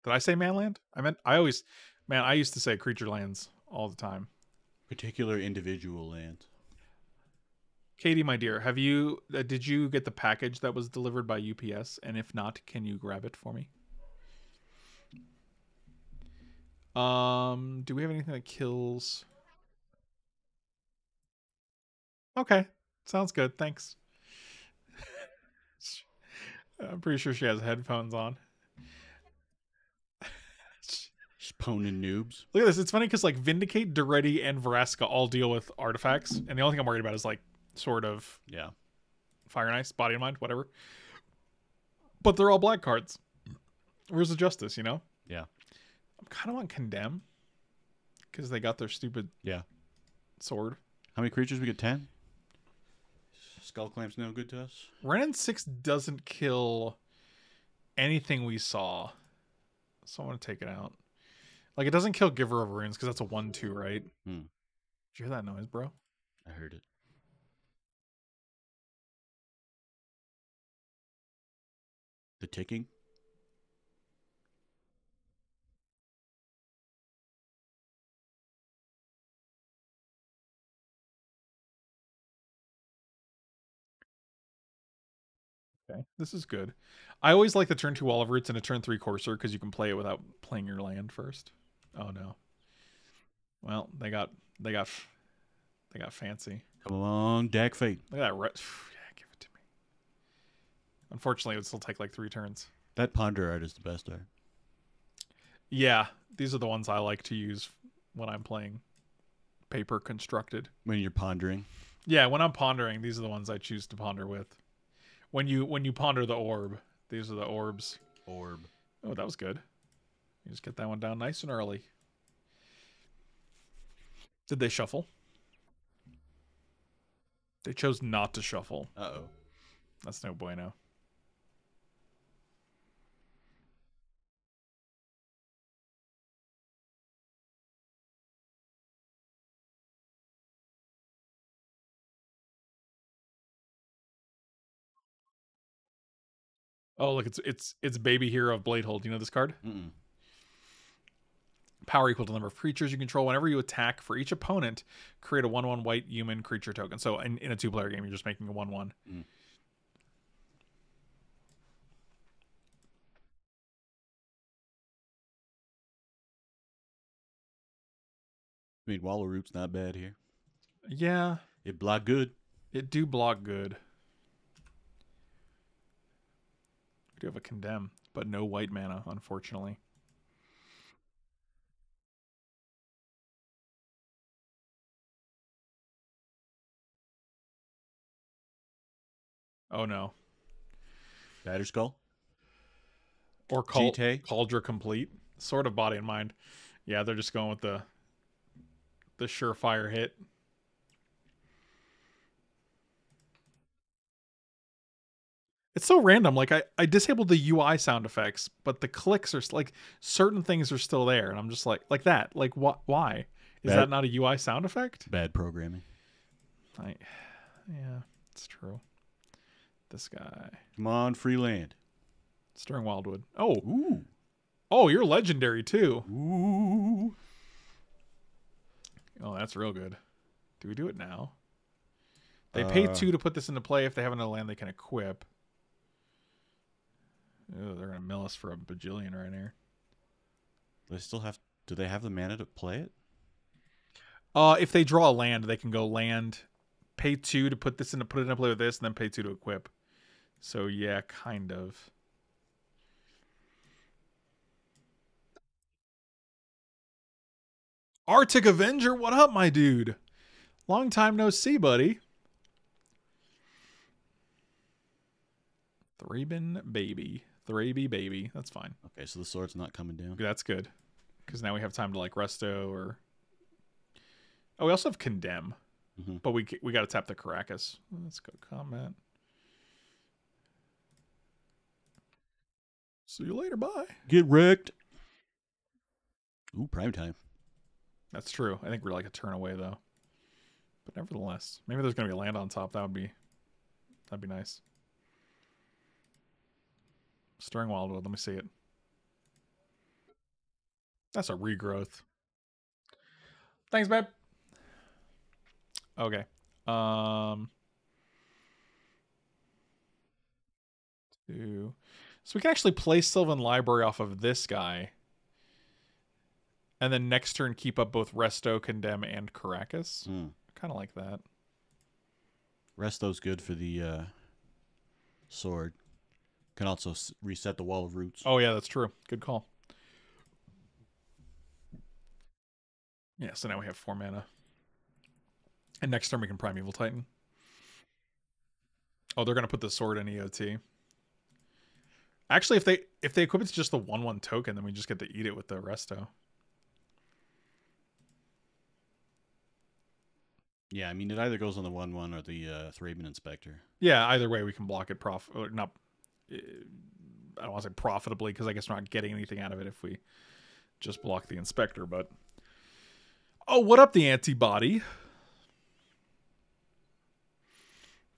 Did I say manland? I meant I always, man, I used to say creature lands all the time. Particular individual land. Katie, my dear, have you, uh, did you get the package that was delivered by U P S? And if not, can you grab it for me? Um, do we have anything that kills? Okay, sounds good. Thanks. I'm pretty sure she has headphones on. Ponin noobs. Look at this. It's funny because like Vindicate, Duretti, and Vraska all deal with artifacts, and the only thing I'm worried about is like sort of yeah, Fire and Ice, Body and Mind, whatever. But they're all black cards. Where's the justice? You know? Yeah. I'm kind of on Condemn because they got their stupid yeah sword. How many creatures we get? Ten. Skull Clamp's no good to us. Renin six doesn't kill anything we saw, so I'm gonna take it out. Like, it doesn't kill Giver of Runes because that's a one two, right? Hmm. Did you hear that noise, bro? I heard it. The ticking? Okay, this is good. I always like the turn two Wall of Roots and a turn three Courser because you can play it without playing your land first. Oh no! Well, they got they got they got fancy. Come along, Dag Fate. Look at that. Re yeah, give it to me. Unfortunately, it would still take like three turns. That Ponder art is the best art. Yeah, these are the ones I like to use when I'm playing paper constructed. When you're pondering. Yeah, when I'm pondering, these are the ones I choose to ponder with. When you when you ponder the orb, these are the orbs. Orb. Oh, that was good. You just get that one down nice and early. Did they shuffle? They chose not to shuffle. Uh-oh. That's no bueno. Oh, look, it's it's it's Baby Hero of Bladehold. You know this card? Mm-mm. Power equal to the number of creatures you control. Whenever you attack, for each opponent, create a one one white human creature token. So in, in a two-player game, you're just making a one one. Mm. I mean, Wall of Roots not bad here. Yeah. It block good. It do block good. We do have a Condemn, but no white mana, unfortunately. Oh no. Batterskull? Or Cal Cauldra Complete. Sort of Body and Mind. Yeah, they're just going with the the surefire hit. It's so random. Like I, I disabled the U I sound effects, but the clicks are like certain things are still there, and I'm just like like that. Like wh why? Is bad, that not a U I sound effect? Bad programming. I yeah, it's true. This guy. Come on, free land. Stirring Wildwood. Oh. Ooh. Oh, you're legendary too. Ooh. Oh, that's real good. Do we do it now? They uh, pay two to put this into play. If they have another land they can equip. Ew, they're going to mill us for a bajillion right here. They still have... Do they have the mana to play it? Uh, if they draw a land, they can go land, pay two to put this into, put it into play with this, and then pay two to equip. So yeah, kind of. Arctic Avenger, what up, my dude? Long time no see, buddy. Threeben Baby. three B baby. That's fine. Okay, so the sword's not coming down. That's good, because now we have time to like resto or. Oh, we also have condemn, mm-hmm. but we we got to tap the Caracas. Let's go comment. See you later. Bye. Get wrecked. Ooh, prime time. That's true. I think we're like a turn away though. But nevertheless, maybe there's gonna be a land on top. That would be, that'd be nice. Stirring Wildwood. Let me see it. That's a regrowth. Thanks, babe. Okay. Um. Two. So we can actually play Sylvan Library off of this guy. And then next turn, keep up both Resto, Condemn, and Caracas. Mm. Kind of like that. Resto's good for the uh, sword. Can also s reset the Wall of Roots. Oh, yeah, that's true. Good call. Yeah, so now we have four mana. And next turn, we can Primeval Titan. Oh, they're going to put the sword in E O T. Actually, if they if they equip it to just the one one token, then we just get to eat it with the Resto. Yeah, I mean, it either goes on the one one or the uh, Thraben Inspector. Yeah, either way, we can block it prof... Or not, uh, I don't want to say profitably, because I guess we're not getting anything out of it if we just block the Inspector, but... Oh, what up, the antibody?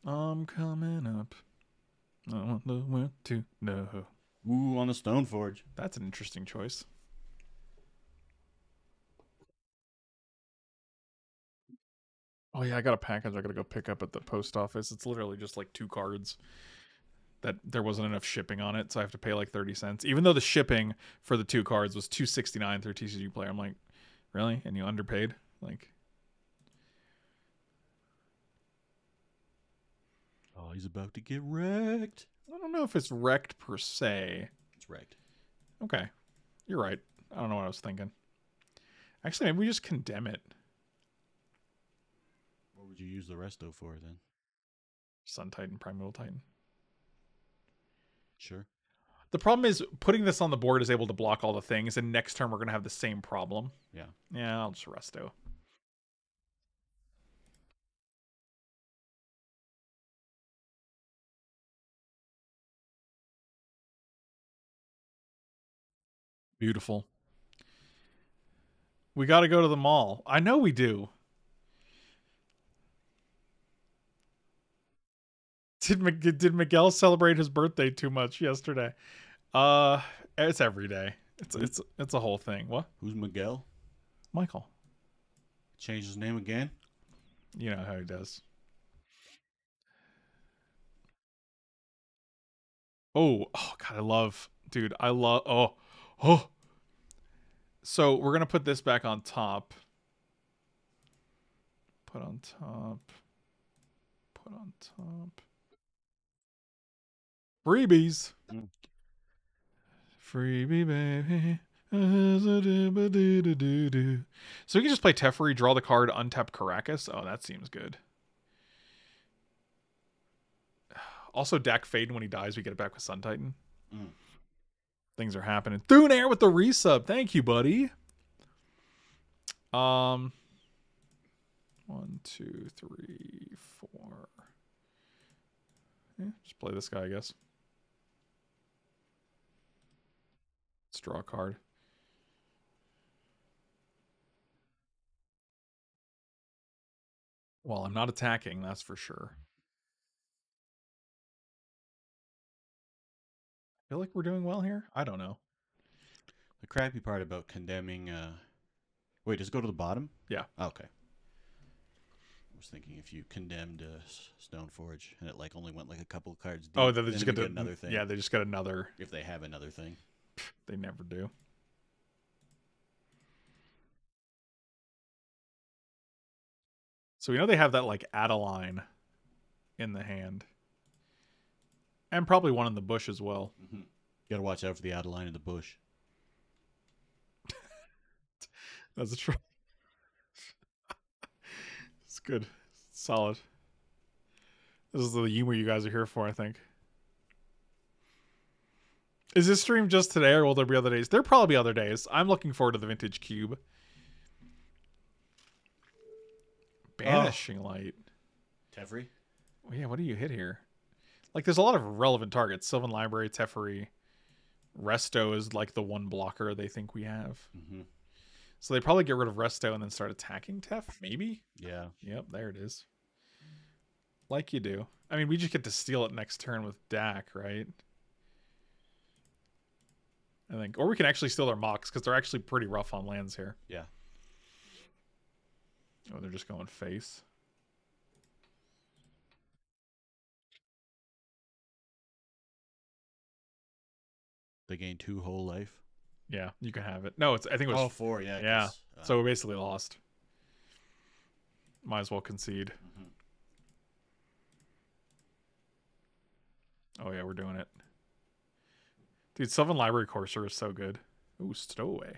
I'm coming up. I want the world to know. Ooh, on a Stoneforge. That's an interesting choice. Oh, yeah, I got a package I got to go pick up at the post office. It's literally just like two cards that there wasn't enough shipping on it, so I have to pay like thirty cents. Even though the shipping for the two cards was two sixty-nine through T C G Player. I'm like, really? And you underpaid? Like, oh, he's about to get wrecked. I don't know if it's wrecked per se. It's wrecked. Okay. You're right. I don't know what I was thinking. Actually, maybe we just condemn it. Would you use the Resto for then? Sun Titan, Primeval Titan. Sure. The problem is putting this on the board is able to block all the things, and next turn we're gonna have the same problem. Yeah. Yeah, I'll just Resto. Beautiful. We gotta go to the mall. I know we do. Did, did Miguel celebrate his birthday too much yesterday? Uh, it's every day. It's it's it's a whole thing. What? Who's Miguel? Michael. Changed his name again? You know how he does. Oh, oh God, I love, dude, I love, oh, oh. So we're going to put this back on top. Put on top. Put on top. Freebies. Mm. Freebie baby. So we can just play Teferi, draw the card, untap Caracas. Oh, that seems good. Also, Dak Faden, when he dies, we get it back with Sun Titan. Mm. Things are happening. Thunair with the resub. Thank you, buddy. Um, one, two, three, four. Yeah, just play this guy, I guess. Let's draw a card. Well, I'm not attacking, that's for sure. I feel like we're doing well here. I don't know. The crappy part about condemning... Uh... Wait, does it go to the bottom? Yeah. Oh, okay. I was thinking if you condemned uh, Stoneforge and it like only went like a couple of cards deep, oh, they just got another thing. Yeah, they just got another. If they have another thing. They never do. So we know they have that like Adeline in the hand. And probably one in the bush as well. Mm-hmm. You gotta watch out for the Adeline in the bush. That's a trap. It's good. It's solid. This is the humor you guys are here for, I think. Is this stream just today, or will there be other days? There'll probably be other days. I'm looking forward to the vintage cube. Banishing oh. light. Teferi? Well, yeah, what do you hit here? Like, there's a lot of relevant targets. Sylvan Library, Teferi. Resto is like the one blocker they think we have. Mm-hmm. So they probably get rid of Resto and then start attacking Tef, maybe? Yeah. Yep, there it is. Like you do. I mean, we just get to steal it next turn with Dak, right? I think. Or we can actually steal their Mox, because they're actually pretty rough on lands here. Yeah. Oh, they're just going face. They gain two whole life. Yeah, you can have it. No, it's. I think it was all four. Yeah, yeah. Uh, so we basically lost. Might as well concede. Mm-hmm. Oh yeah, we're doing it, dude. Sylvan Library Courser is so good. Ooh, Stowaway.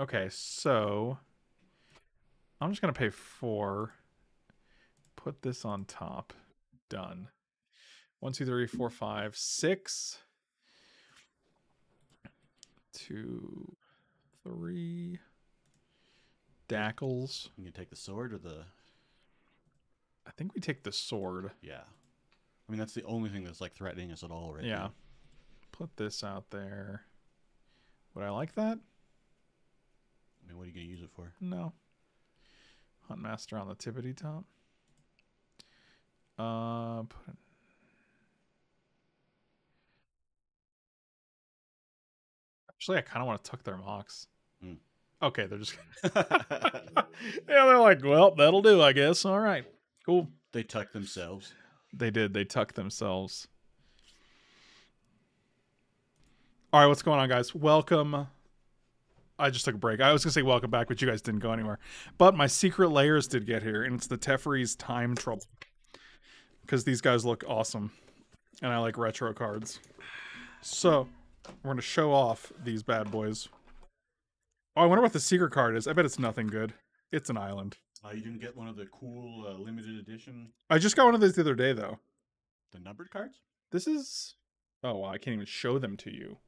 Okay, so I'm just gonna pay four. Put this on top. Done. One, two, three, four, five, six. Two, three. Dackles. You can take the sword or the. I think we take the sword. Yeah. I mean, that's the only thing that's like threatening us at all, right? Yeah. Now. Put this out there. Would I like that? I mean, what are you going to use it for? No. Huntmaster on the tippity top. Uh, put. Actually, I kind of want to tuck their Mox. Mm. Okay, they're just... yeah, they're like, well, that'll do, I guess. All right, cool. They tucked themselves. They did. They tucked themselves. All right, what's going on, guys? Welcome. I just took a break. I was going to say welcome back, but you guys didn't go anywhere. But my secret layers did get here, and it's the Teferi's Time Trouble. Because these guys look awesome, and I like retro cards. So... we're going to show off these bad boys. Oh, I wonder what the secret card is. I bet it's nothing good. It's an island. Uh, you didn't get one of the cool uh, limited edition? I just got one of those the other day, though. The numbered cards? This is... oh, wow, I can't even show them to you.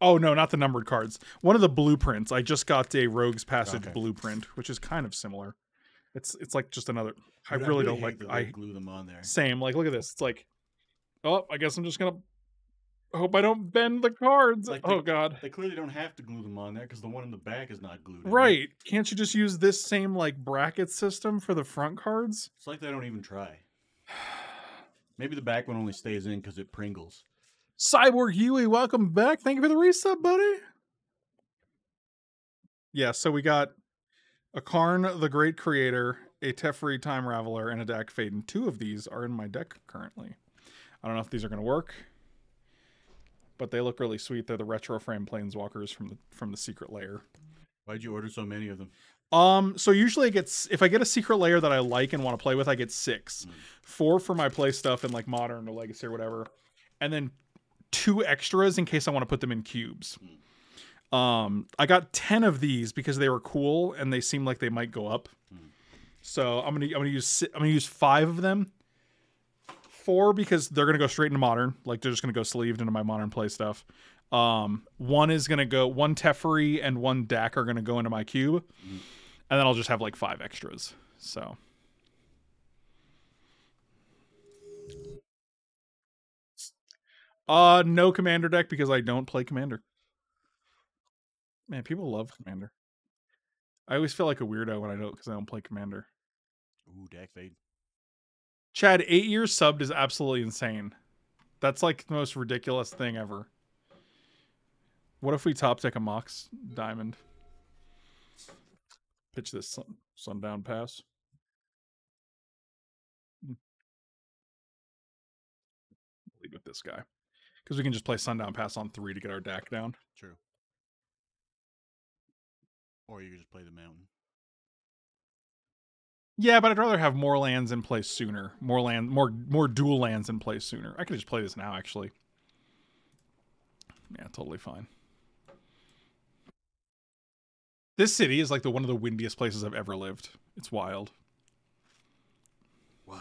Oh, no, not the numbered cards. One of the blueprints. I just got a Rogue's Passage okay. blueprint, which is kind of similar. It's it's like just another... Dude, I really, really don't like... that I glue them on there. Same. Like, look at this. It's like... oh, I guess I'm just going to... hope I don't bend the cards. Like oh, they, God. They clearly don't have to glue them on there because the one in the back is not glued. Right. It? Can't you just use this same, like, bracket system for the front cards? It's like they don't even try. Maybe the back one only stays in because it pringles. Cyborg Huey, welcome back. Thank you for the resub, buddy. Yeah, so we got a Karn, the Great Creator, a Teferi Time Raveler, and a Dak Faden. Two of these are in my deck currently. I don't know if these are going to work. But they look really sweet. They're the retro frame planeswalkers from the from the secret layer. Why'd you order so many of them? Um, so usually I get if I get a secret layer that I like and want to play with, I get six. Mm. Four for my play stuff in like Modern or Legacy or whatever. And then two extras in case I want to put them in cubes. Mm. Um I got ten of these because they were cool and they seemed like they might go up. Mm. So I'm gonna I'm gonna use I'm gonna use five of them. Four because they're gonna go straight into Modern, like they're just gonna go sleeved into my Modern play stuff. Um, one is gonna go one Teferi and one Dak are gonna go into my cube, and then I'll just have like five extras. So uh no Commander deck because I don't play Commander. Man, people love Commander. I always feel like a weirdo when I don't because I don't play Commander. Ooh, Dak Fade. Chad, eight years subbed is absolutely insane. That's like the most ridiculous thing ever. What if we top deck a Mox Diamond? Pitch this sun, sundown pass. Lead with this guy. Because we can just play sundown pass on three to get our Dak down. True. Or you can just play the mountain. Yeah, but I'd rather have more lands in play sooner. More land, more more dual lands in play sooner. I could just play this now, actually. Yeah, totally fine. This city is like the one of the windiest places I've ever lived. It's wild. Wild.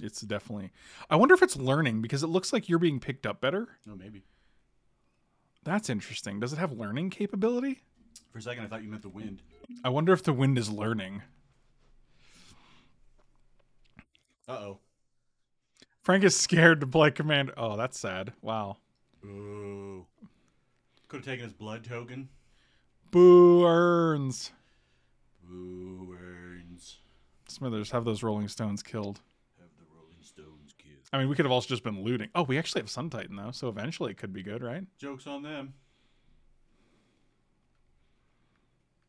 It's definitely. I wonder if it's learning, because it looks like you're being picked up better. Oh, maybe. That's interesting. Does it have learning capability? For a second, I thought you meant the wind. I wonder if the wind is learning. Uh-oh. Frank is scared to play command. Oh, that's sad. Wow. Ooh. Could have taken his blood token. Boo Earns. Boo Earns. Smithers, have those Rolling Stones killed. Have the Rolling Stones killed. I mean, we could have also just been looting. Oh, we actually have Sun Titan, though, so eventually it could be good, right? Joke's on them.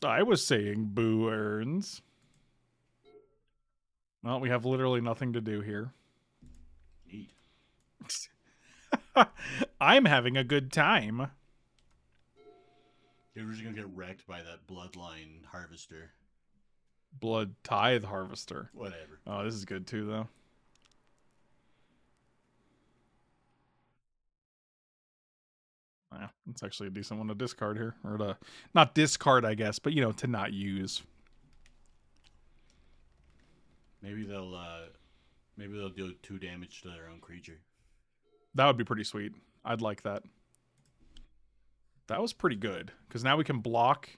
I was saying Boo Earns. Well, we have literally nothing to do here. Neat. I'm having a good time. Dude, we're just going to get wrecked by that bloodline harvester. Blood tithe harvester. Whatever. Oh, this is good too, though. Yeah, it's actually a decent one to discard here. Or to, not discard, I guess, but, you know, to not use. Maybe they'll, uh, maybe they'll do two damage to their own creature. That would be pretty sweet. I'd like that. That was pretty good, because now we can block,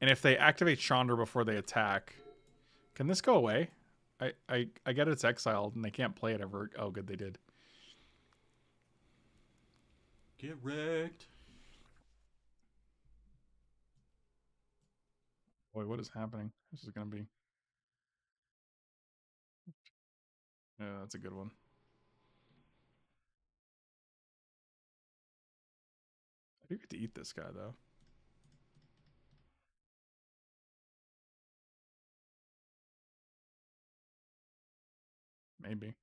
and if they activate Chandra before they attack, can this go away? I, I, I get it's exiled, and they can't play it ever. Oh, good, they did. Get wrecked. Boy, what is happening? This is going to be... Yeah, that's a good one. I do get to eat this guy, though. Maybe.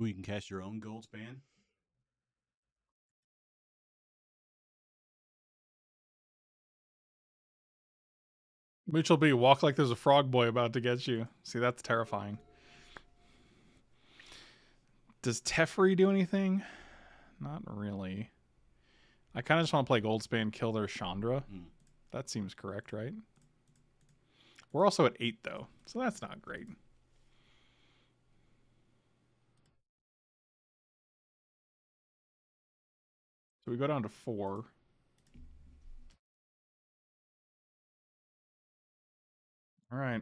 You can cast your own gold span. Mitchell B, walk like there's a frog boy about to get you. See, that's terrifying. Does Teferi do anything? Not really. I kind of just want to play Goldspan, kill their Chandra. Mm. That seems correct, right? We're also at eight, though, so that's not great. So we go down to four. All right.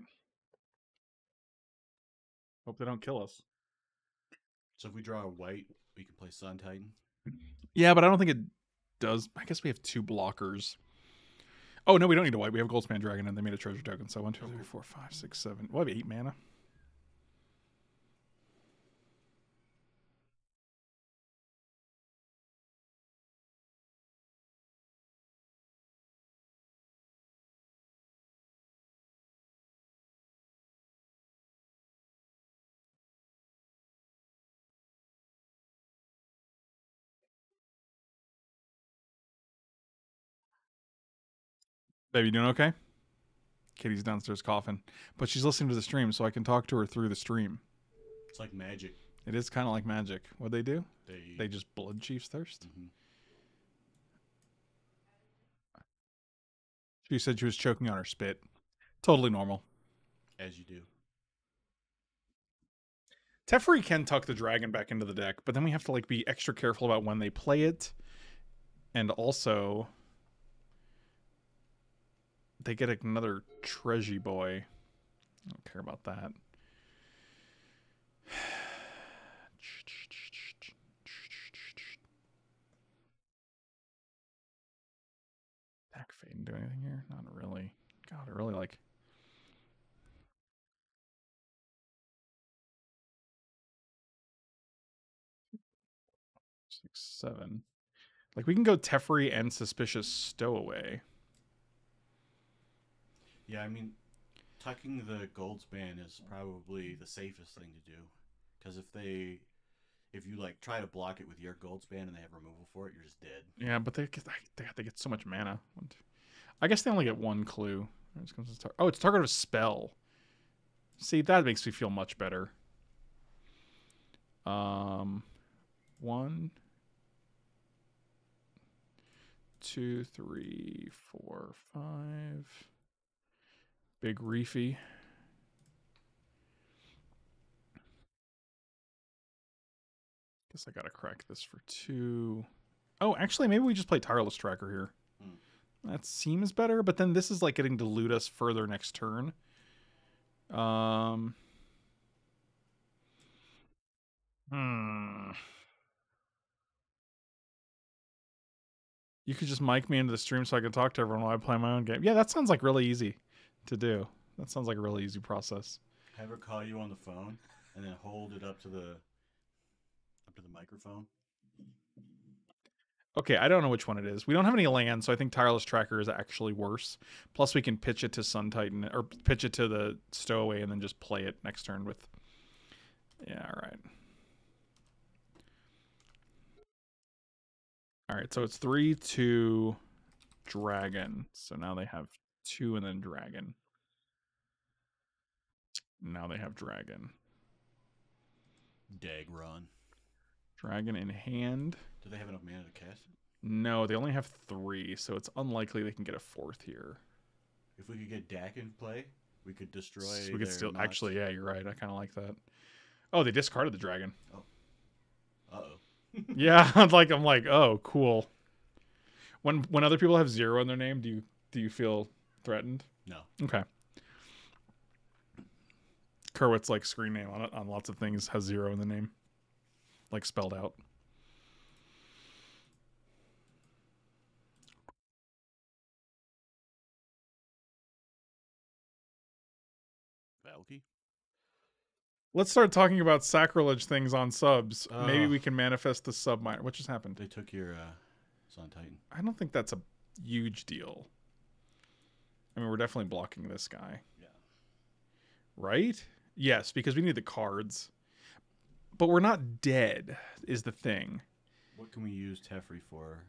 Hope they don't kill us. So if we draw a white, we can play Sun Titan. Yeah, but I don't think it does. I guess we have two blockers. Oh, no, we don't need a white. We have Goldspan Dragon, and they made a treasure token. So one, two, three, four, five, six, seven. Well, we have eight mana. Babe, you doing okay? Katie's downstairs coughing. But she's listening to the stream, so I can talk to her through the stream. It's like magic. It is kind of like magic. What'd they do? They, they just blood chief's thirst? Mm-hmm. She said she was choking on her spit. Totally normal. As you do. Teferi can tuck the dragon back into the deck, but then we have to like be extra careful about when they play it. And also... they get another Treasury Boy. I don't care about that. Attack Fate and do anything here? Not really. God, I really like... Six, seven. Like, we can go Teferi and Suspicious Stowaway. Yeah, I mean, tucking the Goldspan is probably the safest thing to do, because if they, if you like try to block it with your Goldspan and they have removal for it, you're just dead. Yeah, but they get, they, they get so much mana. One, two. I guess they only get one clue. Oh, it's target of a spell. See, that makes me feel much better. Um, one, two, three, four, five. Big Reefy. Guess I gotta crack this for two. Oh, actually, maybe we just play Tireless Tracker here. Mm. That seems better, but then this is like getting to loot us further next turn. Um. Hmm. You could just mic me into the stream so I can talk to everyone while I play my own game. Yeah, that sounds like really easy to do. That sounds like a really easy process. Have her call you on the phone and then hold it up to the up to the microphone. Okay, I don't know which one it is. We don't have any land, so I think Tireless Tracker is actually worse. Plus, we can pitch it to Sun Titan, or pitch it to the Stowaway and then just play it next turn with... Yeah, all right. All right, so it's three, two, Dragon. So now they have two and then Dragon. Now they have Dragon. Dag run. Dragon in hand. Do they have enough mana to cast it? No, they only have three, so it's unlikely they can get a fourth here. If we could get Dak in play, we could destroy. So we could still notch. Actually, yeah, you're right. I kind of like that. Oh, they discarded the dragon. Oh. Uh-oh. Yeah, I'm like I'm like, oh, cool. When when other people have zero in their name, do you do you feel threatened? No. Okay. Kerwit's like screen name on on lots of things has zero in the name. Like spelled out. Valky. Let's start talking about sacrilege things on subs. Uh, Maybe we can manifest the sub minor. What just happened? They took your uh, Sun Titan. I don't think that's a huge deal. I mean, we're definitely blocking this guy. Yeah. Right? Yes, because we need the cards. But we're not dead, is the thing. What can we use Teferi for?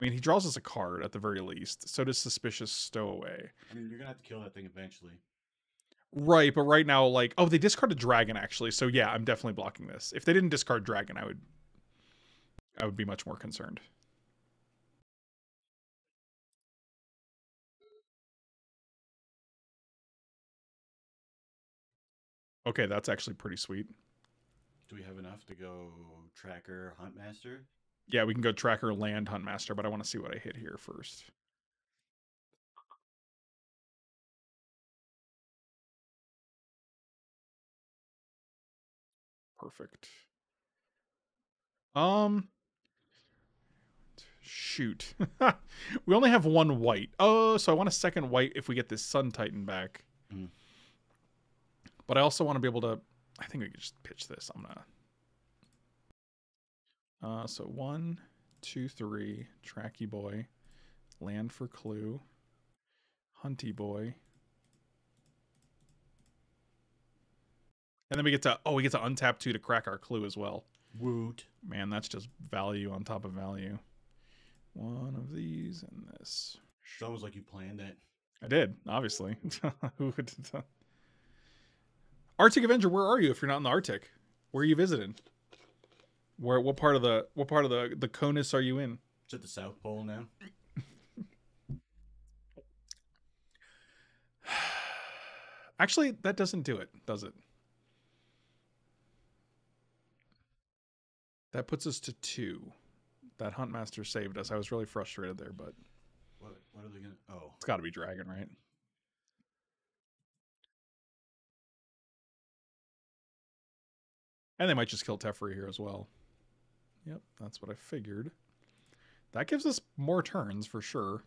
I mean, he draws us a card at the very least. So does Suspicious Stowaway. I mean, you're going to have to kill that thing eventually. Right, but right now, like... Oh, they discarded Dragon, actually. So, yeah, I'm definitely blocking this. If they didn't discard Dragon, I would... I would be much more concerned. Okay, that's actually pretty sweet. Do we have enough to go Tracker, Huntmaster? Yeah, we can go Tracker, Land, Huntmaster, but I want to see what I hit here first. Perfect. Um, shoot. We only have one white. Oh, so I want a second white if we get this Sun Titan back. Mm. But I also want to be able to... I think we can just pitch this. I'm gonna... Uh, so one, two, three, Tracky Boy, Land for Clue, Hunty Boy. And then we get to... Oh, we get to untap two to crack our clue as well. Woot. Man, that's just value on top of value. One of these and this. It's almost like you planned that. I did, obviously. Who would... Arctic Avenger, where are you if you're not in the Arctic? Where are you visiting? Where what part of the what part of the the CONUS are you in? It's at the South Pole now. Actually, that doesn't do it, does it? That puts us to two. That Huntmaster saved us. I was really frustrated there, but what what are they gonna oh it's gotta be Dragon, right? And they might just kill Teferi here as well. Yep, that's what I figured. That gives us more turns for sure.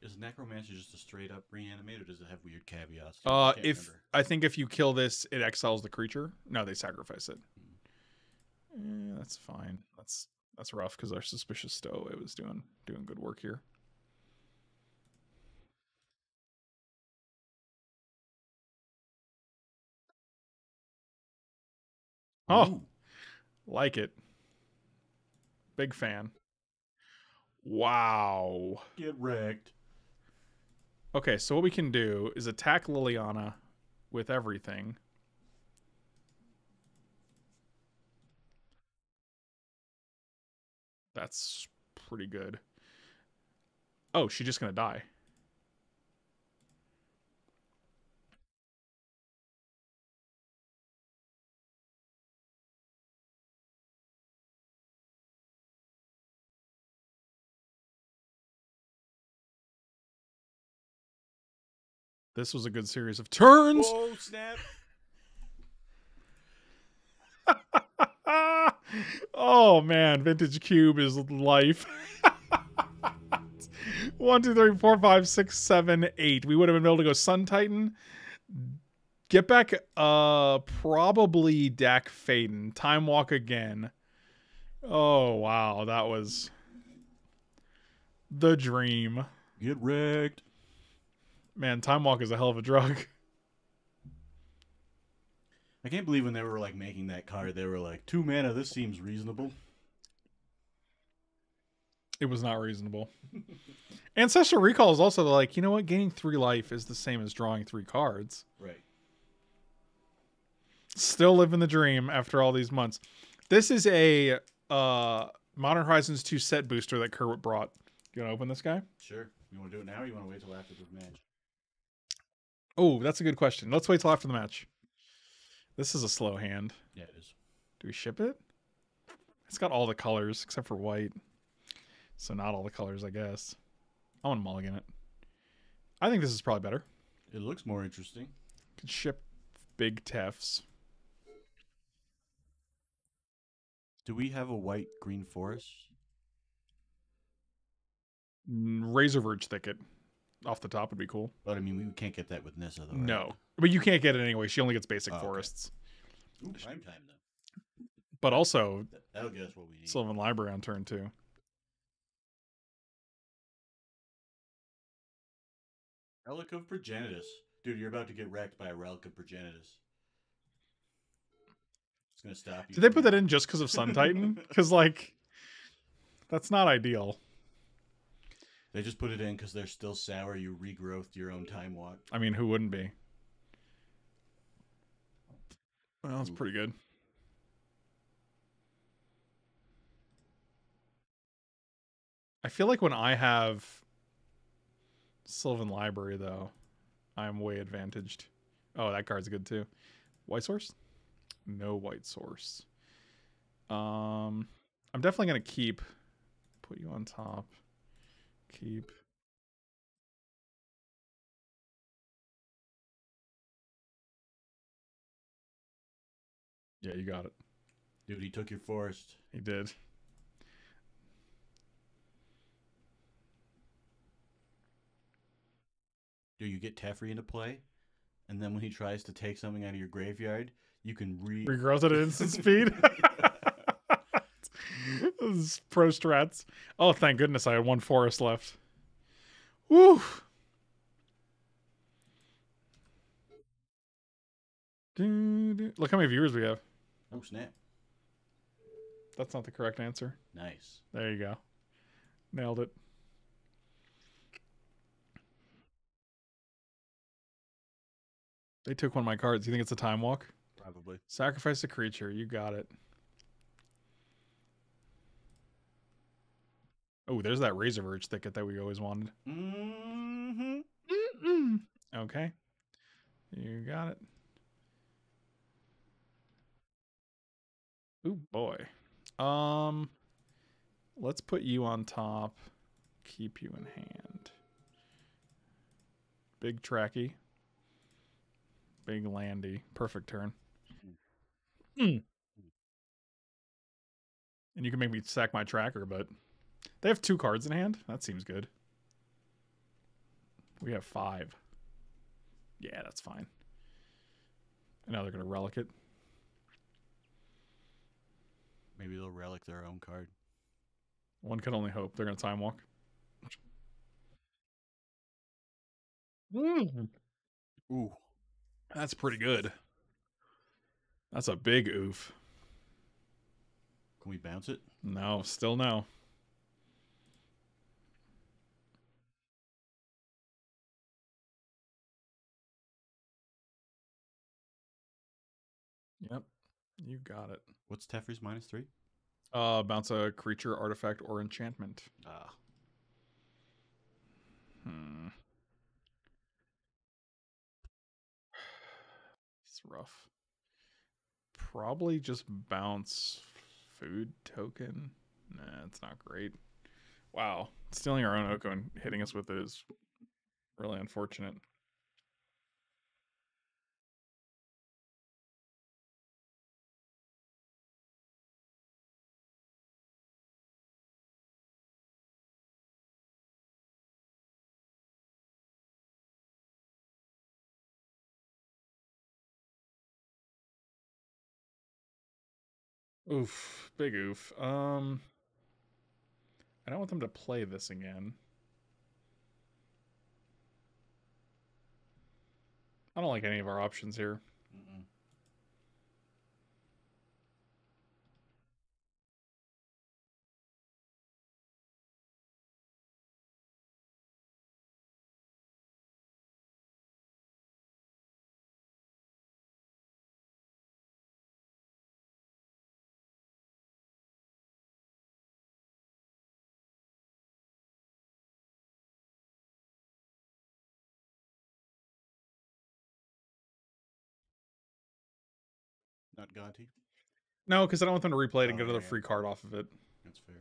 Is Necromancer just a straight up reanimate, or does it have weird caveats? Uh, I if remember. I think if you kill this, it exiles the creature. No, they sacrifice it. Mm. Yeah, that's fine. That's that's rough because our Suspicious Stowaway was doing doing good work here. Oh, ooh. Like it. Big fan. Wow. Get wrecked. Okay, so what we can do is attack Liliana with everything. That's pretty good. Oh, she's just gonna die. This was a good series of turns. Oh, snap. Oh, man. Vintage Cube is life. One, two, three, four, five, six, seven, eight. We would have been able to go Sun Titan. Get back, uh, probably Dak Faden. Time Walk again. Oh, wow. That was the dream. Get wrecked. Man, Time Walk is a hell of a drug. I can't believe when they were like making that card, they were like, two mana, this seems reasonable. It was not reasonable. Ancestral Recall is also like, you know what? Gaining three life is the same as drawing three cards. Right. Still living the dream after all these months. This is a uh, Modern Horizons two set booster that Kerwit brought. You want to open this guy? Sure. You want to do it now or you want to wait till after the match? Oh, that's a good question. Let's wait till after the match. This is a slow hand. Yeah, it is. Do we ship it? It's got all the colors except for white. So not all the colors, I guess. I want to mulligan it. I think this is probably better. It looks more interesting. Could ship big Tefs. Do we have a white green forest? Razor Verge Thicket. Off the top would be cool. But I mean, we can't get that with Nissa, though. Right? No. But you can't get it anyway. She only gets basic oh, forests. Okay. Ooh, prime time, though. But also, that'll get us what we need. Sylvan Library on turn two. Relic of Progenitus. Dude, you're about to get wrecked by a Relic of Progenitus. It's going to stop you. Did they put that in just because of Sun Titan? Because, like, that's not ideal. They just put it in because they're still sour. You regrowthed your own Time Walk. I mean, who wouldn't be? Well, that's pretty good. I feel like when I have Sylvan Library, though, I'm way advantaged. Oh, that card's good, too. White source? No white source. Um, I'm definitely going to keep... Put you on top. Keep. Yeah, you got it. Dude, he took your forest. He did. Do you get Teferi into play? And then when he tries to take something out of your graveyard, you can re regrowth at instant speed. Pro strats. Oh, thank goodness I had one forest left. Woo! Look how many viewers we have. Oh, snap. That's not the correct answer. Nice. There you go. Nailed it. They took one of my cards. You think it's a Time Walk? Probably. Sacrifice a creature. You got it. Oh, there's that Razor Verge Thicket that we always wanted. Mm-hmm. Mm-mm. Okay. You got it. Oh, boy. Um, let's put you on top. Keep you in hand. Big Tracky. Big Landy. Perfect turn. Mm. And you can make me sack my tracker, but... They have two cards in hand? That seems good. We have five. Yeah, that's fine. And now they're going to relic it. Maybe they'll relic their own card. One could only hope. They're going to Time Walk. Mm. Ooh. That's pretty good. That's a big oof. Can we bounce it? No, still no. Yep, you got it. What's Teferi's minus three? Uh, bounce a creature, artifact, or enchantment. Ah. Hmm. It's rough. Probably just bounce food token. Nah, it's not great. Wow. Stealing our own Oko and hitting us with it is really unfortunate. Oof, big oof. Um, I don't want them to play this again. I don't like any of our options here. Mm-mm. Not Gonti? No, because I don't want them to replay it and oh, get another yeah. free card off of it. That's fair.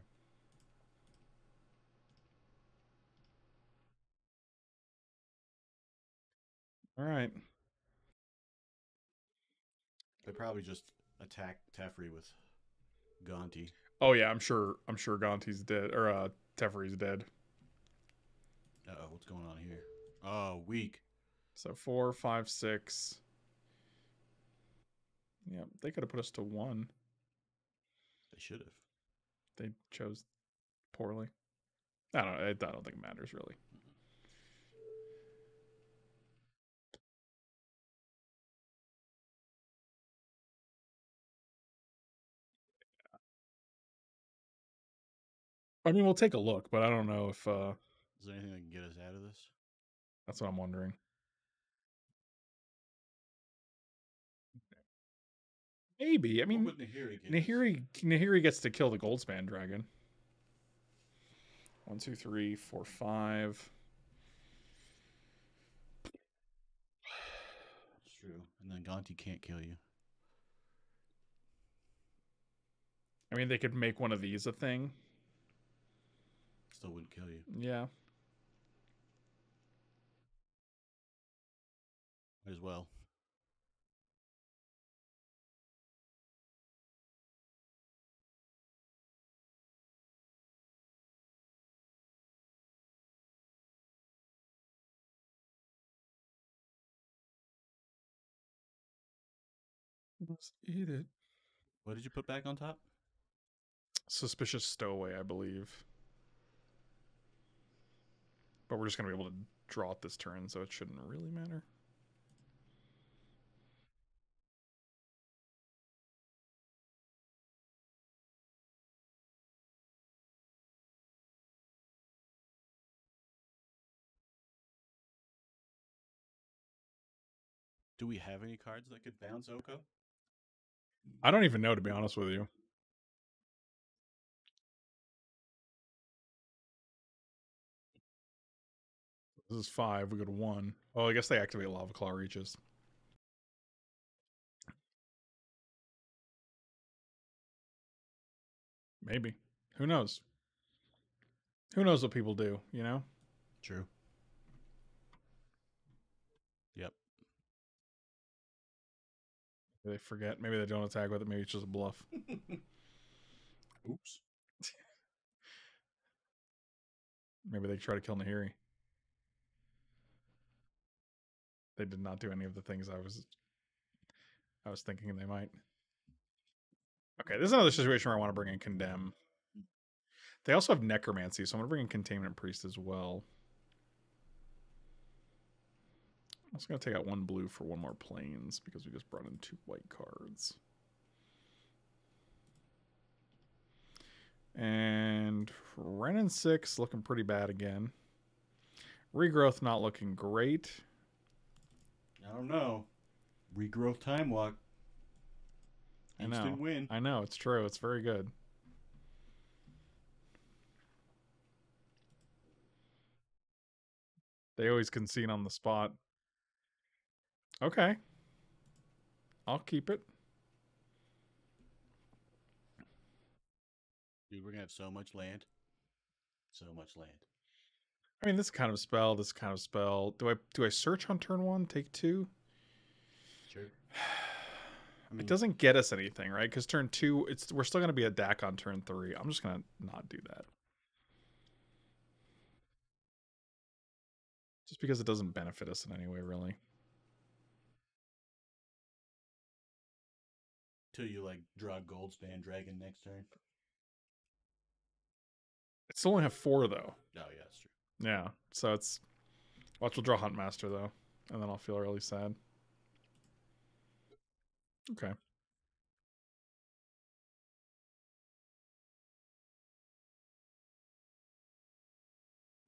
All right. They probably just attack Teferi with Gonti. Oh yeah, I'm sure. I'm sure Gonti's dead, or uh, Teferi's dead. Uh oh, what's going on here? Oh, weak. So four, five, six. Yeah, they could have put us to one. They should have. They chose poorly. I don't. I don't think it matters really. I mean, we'll take a look, but I don't know if. Uh, Is there anything that can get us out of this? That's what I'm wondering. Maybe. I mean, Nahiri, Nahiri, Nahiri gets to kill the Goldspan dragon. One, two, three, four, five. That's true. And then Gonti can't kill you. I mean, they could make one of these a thing. Still wouldn't kill you. Yeah. Might as well. Let's eat it. What did you put back on top? Suspicious Stowaway, I believe. But we're just going to be able to draw it this turn, so it shouldn't really matter. Do we have any cards that could bounce Oko? I don't even know, to be honest with you. This is five. We go to one. Oh, I guess they activate Lava Claw Reaches. Maybe. Who knows? Who knows what people do, you know? True. Yep. They forget. Maybe they don't attack with it. Maybe it's just a bluff. Oops. Maybe they try to kill Nahiri. They did not do any of the things I was I was thinking they might. Okay, this is another situation where I want to bring in Condemn. They also have Necromancy, so I'm going to bring in Containment Priest as well. I'm also going to take out one blue for one more planes because we just brought in two white cards. And Renin six looking pretty bad again. Regrowth not looking great. I don't know. Regrowth Time Walk. Instant I know. win. I know. It's true. It's very good. They always concede on the spot. Okay. I'll keep it. Dude, we're going to have so much land. So much land. I mean, this kind of spell, this kind of spell. Do I do I search on turn one, take two? Sure. I mean, it doesn't get us anything, right? Because turn two, it's we're still going to be a D A C on turn three. I'm just going to not do that. Just because it doesn't benefit us in any way, really. Till you, like, draw Goldspan Dragon next turn. It's still only have four, though. Oh, yeah, that's true. Yeah, so it's... Watch, we'll draw Huntmaster, though. And then I'll feel really sad. Okay.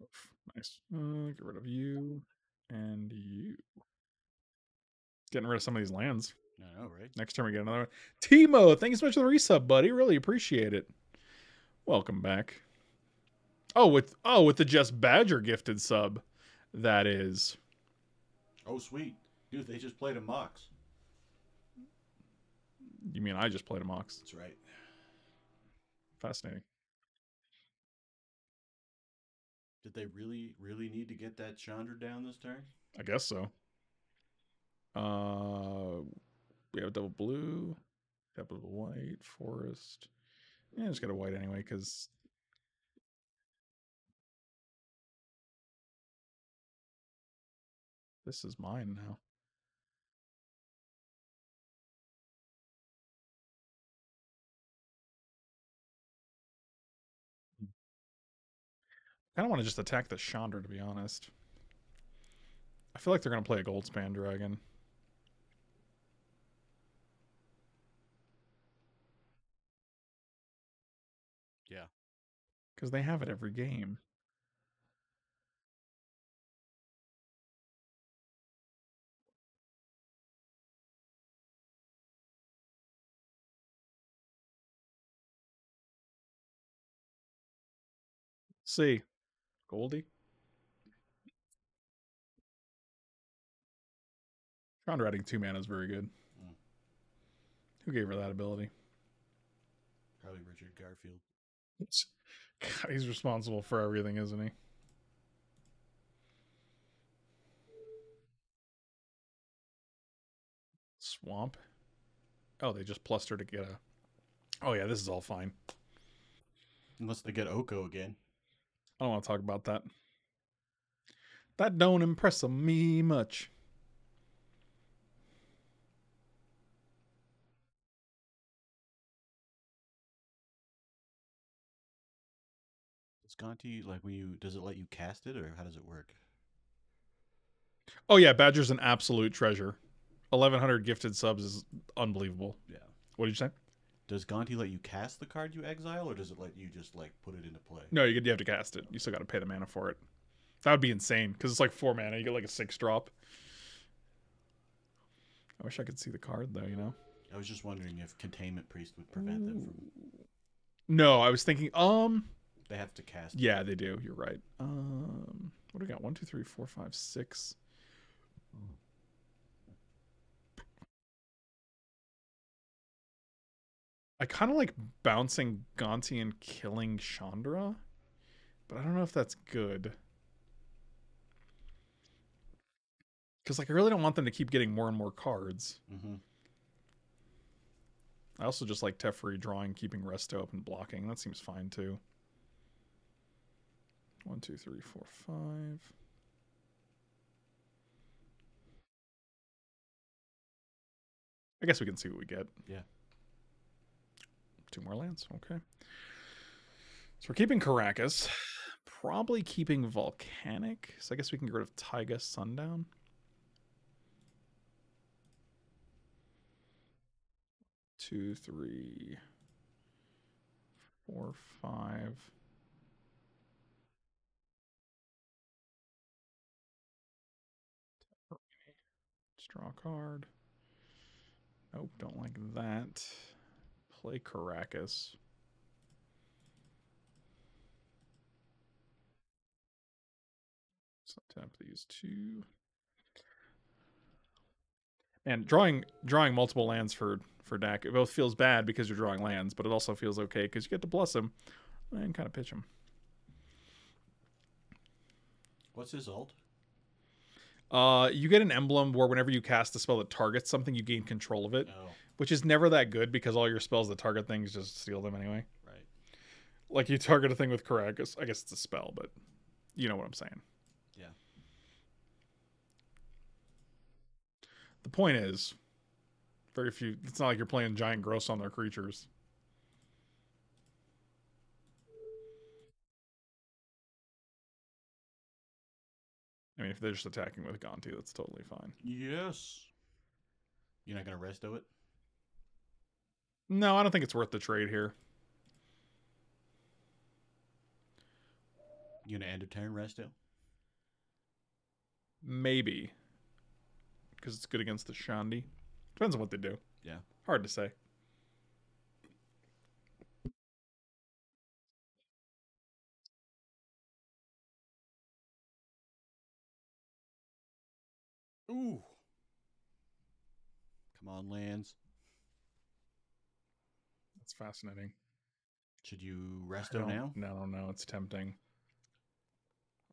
Oof, nice. Uh, get rid of you and you. Getting rid of some of these lands. I know, right? Next turn we get another one. Timo, thank you so much for the resub, buddy. Really appreciate it. Welcome back. Oh, with oh with the Just Badger gifted sub, that is. Oh, sweet. Dude, they just played a Mox. You mean I just played a Mox? That's right. Fascinating. Did they really, really need to get that Chandra down this turn? I guess so. Uh, we have a double blue, double white, forest. Yeah, just got a white anyway, because... This is mine now. I kind of want to just attack the Chandra, to be honest. I feel like they're going to play a Goldspan Dragon. Yeah. Because they have it every game. See, Goldie, Chandra adding two mana is very good. Mm. Who gave her that ability? Probably Richard Garfield. It's, God, he's responsible for everything, isn't he? Swamp. Oh, they just pluster to get a. Oh yeah, this is all fine. Unless they get Oko again. I don't want to talk about that. That don't impress me much. It's gone to you, like, when you, does it let you cast it, or how does it work? Oh, yeah, Badger's an absolute treasure. eleven hundred gifted subs is unbelievable. Yeah. What did you say? Does Gonti let you cast the card you exile, or does it let you just, like, put it into play? No, you, you have to cast it. You still got to pay the mana for it. That would be insane, because it's like four mana. You get, like, a six drop. I wish I could see the card, though, you know? I was just wondering if Containment Priest would prevent Ooh. them from... No, I was thinking, um... They have to cast it. Yeah, they do. You're right. Um, what do we got? One, two, three, four, five, six... Oh. I kind of like bouncing Gonti and killing Chandra, but I don't know if that's good. Because, like, I really don't want them to keep getting more and more cards. Mm-hmm. I also just like Teferi drawing, keeping Resto up and blocking. That seems fine, too. One, two, three, four, five... I guess we can see what we get. Yeah. Two more lands. Okay. So we're keeping Caracas. Probably keeping Volcanic. So I guess we can get rid of Taiga Sundown. Two, three, four, five. Let's draw a card. Nope, don't like that. Play Caracas. So tap these two. And drawing drawing multiple lands for for Dak, it both feels bad because you're drawing lands, but it also feels okay because you get to bless him and kind of pitch him. What's his ult? Uh, you get an emblem where whenever you cast a spell that targets something, you gain control of it, oh. which is never that good because all your spells that target things just steal them anyway. Right. Like you target a thing with Karagus. I guess it's a spell, but you know what I'm saying. Yeah. The point is, very few. It's not like you're playing giant gross on their creatures. I mean, if they're just attacking with Gonti, that's totally fine. Yes. You're not going to resto it? No, I don't think it's worth the trade here. You going to end a turn resto? Maybe. Because it's good against the Shandi. Depends on what they do. Yeah. Hard to say. Ooh. Come on, lands. That's fascinating. Should you resto now? No, no, it's tempting.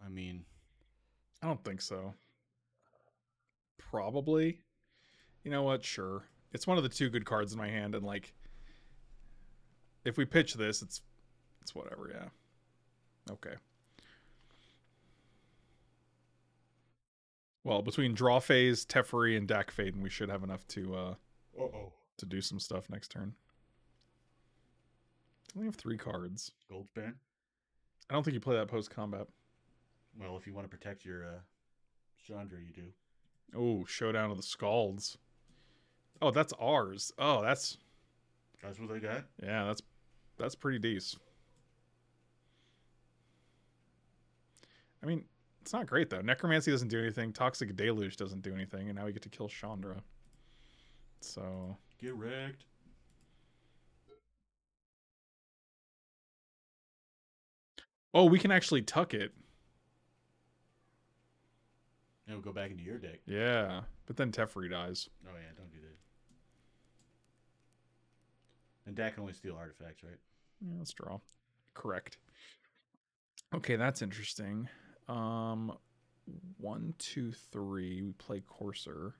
I mean, I don't think so. Probably. You know what? Sure. It's one of the two good cards in my hand, and like if we pitch this, it's it's whatever, yeah. Okay. Well, between draw phase, Teferi, and Dak Faden, we should have enough to uh, uh -oh. to do some stuff next turn. We have three cards. Gold Baron. I don't think you play that post combat. Well, if you want to protect your uh, Chandra, you do. Oh, Showdown of the Scalds. Oh, that's ours. Oh, that's that's what they got. Yeah, that's that's pretty decent. I mean. It's not great, though. Necromancy doesn't do anything. Toxic Deluge doesn't do anything. And now we get to kill Chandra. So... Get wrecked. Oh, we can actually tuck it. And we'll go back into your deck. Yeah. But then Teferi dies. Oh, yeah. Don't do that. And Dak can only steal artifacts, right? Yeah, let's draw. Correct. Okay, that's interesting. Um, one, two, three. We play Courser.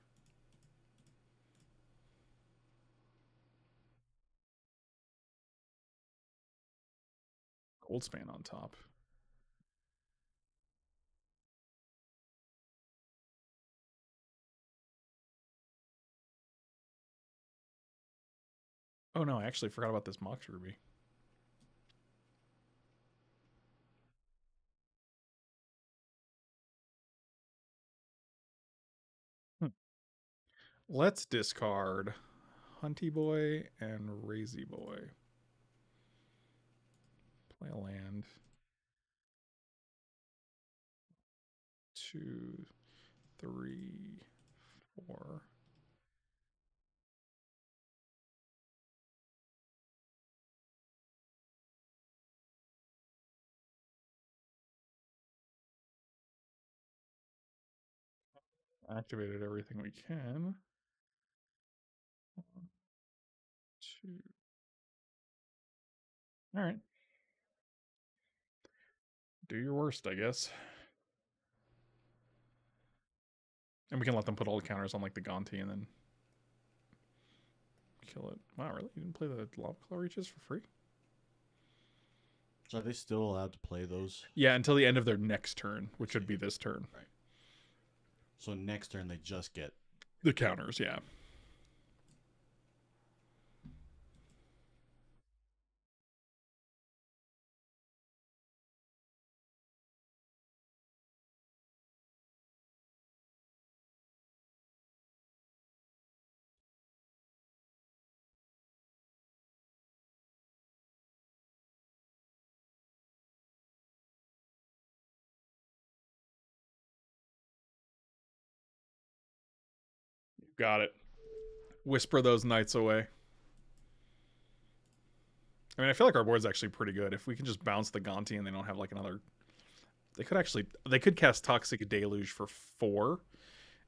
Goldspan on top. Oh no, I actually forgot about this Mox Ruby. Let's discard Hunty Boy and Razy Boy. Play a land. Two, three, four. Activated everything we can. One, two. All right. Do your worst, I guess. And we can let them put all the counters on like the Gonti and then kill it. Wow, really? You didn't play the Lava Claw Reaches for free? So are they still allowed to play those? Yeah, until the end of their next turn, which would be this turn. Right. So next turn they just get the counters, yeah. Got it. Whisper those knights away. I mean, I feel like our board's actually pretty good. If we can just bounce the Gonti and they don't have like another They could actually, they could cast Toxic Deluge for four,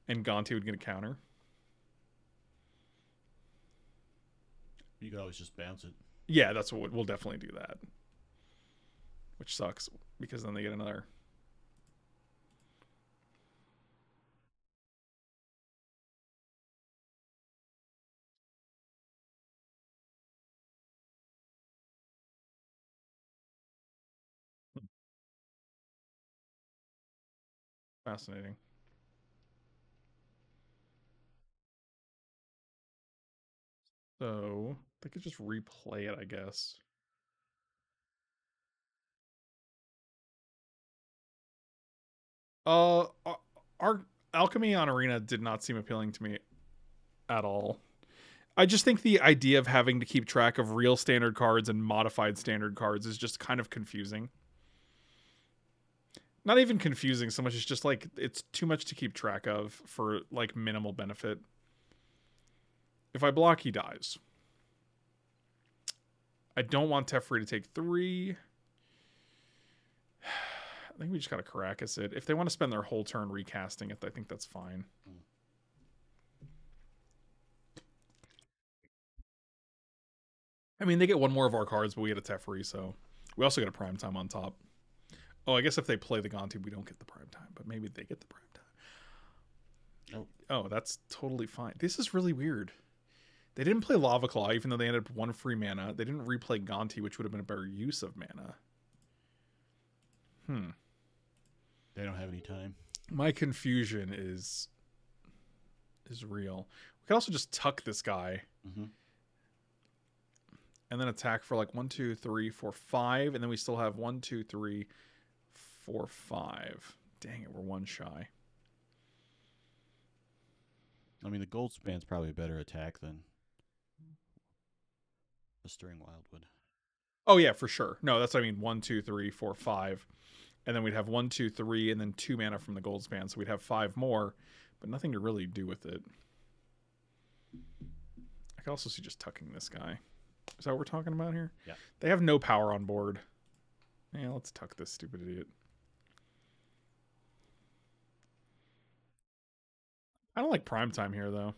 and Gonti would get a counter. You could always just bounce it. Yeah, that's what we'll definitely do that. Which sucks because then they get another. Fascinating. So they could just replay it, I guess. Uh, our Alchemy on Arena did not seem appealing to me at all. I just think the idea of having to keep track of real standard cards and modified standard cards is just kind of confusing. Not even confusing so much. It's just like, it's too much to keep track of for like minimal benefit. If I block, he dies. I don't want Teferi to take three. I think we just got to Caracas it. If they want to spend their whole turn recasting it, I think that's fine. I mean, they get one more of our cards, but we get a Teferi, so we also get a prime time on top. Oh, I guess if they play the Gonti, we don't get the prime time, but maybe they get the prime time. Oh, oh, that's totally fine. This is really weird. They didn't play Lava Claw, even though they ended up one free mana. They didn't replay Gonti, which would have been a better use of mana. Hmm. They don't have any time. My confusion is is real. We could also just tuck this guy. Mm-hmm. And then attack for like one, two, three, four, five. And then we still have one, two, three, four, five. Dang it, we're one shy. I mean, the Goldspan's probably a better attack than the Stirring Wildwood. Oh, yeah, for sure. No, that's what I mean. One, two, three, four, five. And then we'd have one, two, three, and then two mana from the Goldspan. So we'd have five more, but nothing to really do with it. I could also see just tucking this guy. Is that what we're talking about here? Yeah. They have no power on board. Yeah, let's tuck this stupid idiot. I don't like prime time here, though.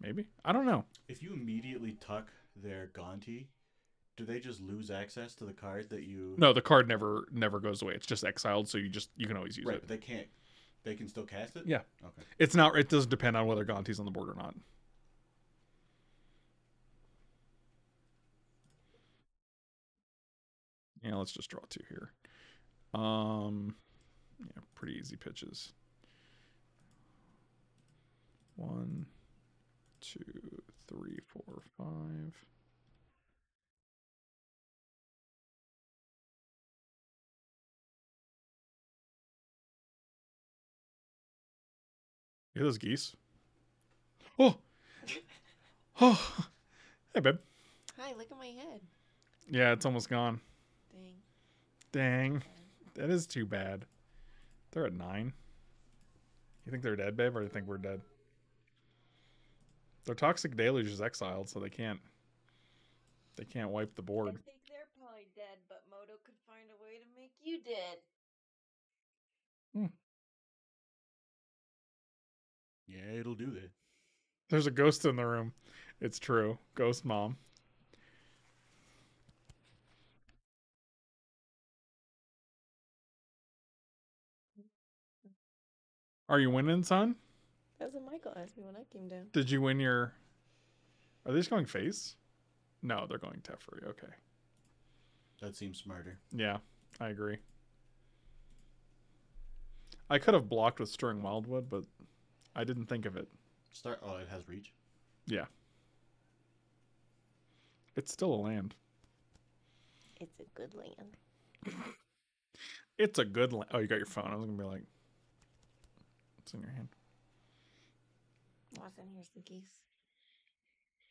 Maybe? I don't know. If you immediately tuck their Gonti, do they just lose access to the card that you... No, the card never never goes away. It's just exiled, so you just you can always use right, it. Right, but they can't. They can still cast it? Yeah. Okay. It's not, it doesn't depend on whether Gonti's on the board or not. Yeah, let's just draw two here. Um, yeah, pretty easy pitches. One, two, three, four, five. You hear those geese? Oh! Oh! Hey, babe. Hi, look at my head. Yeah, it's almost gone. Dang. Dang. That is too bad. They're at nine. You think they're dead, babe, or do you think we're dead? Their Toxic Deluge is exiled, so they can't... They can't wipe the board. I think they're probably dead, but Moto could find a way to make you dead. Hmm. Yeah, it'll do that. There's a ghost in the room. It's true. Ghost mom. Are you winning, son? That's what Michael asked me when I came down. Did you win your... Are they just going face? No, they're going Teferi. Okay. That seems smarter. Yeah, I agree. I could have blocked with Stirring Wildwood, but... I didn't think of it. Start. Oh, it has reach. Yeah. It's still a land. It's a good land. It's a good land. Oh, you got your phone. I was going to be like, what's in your hand? Watson, here's the geese.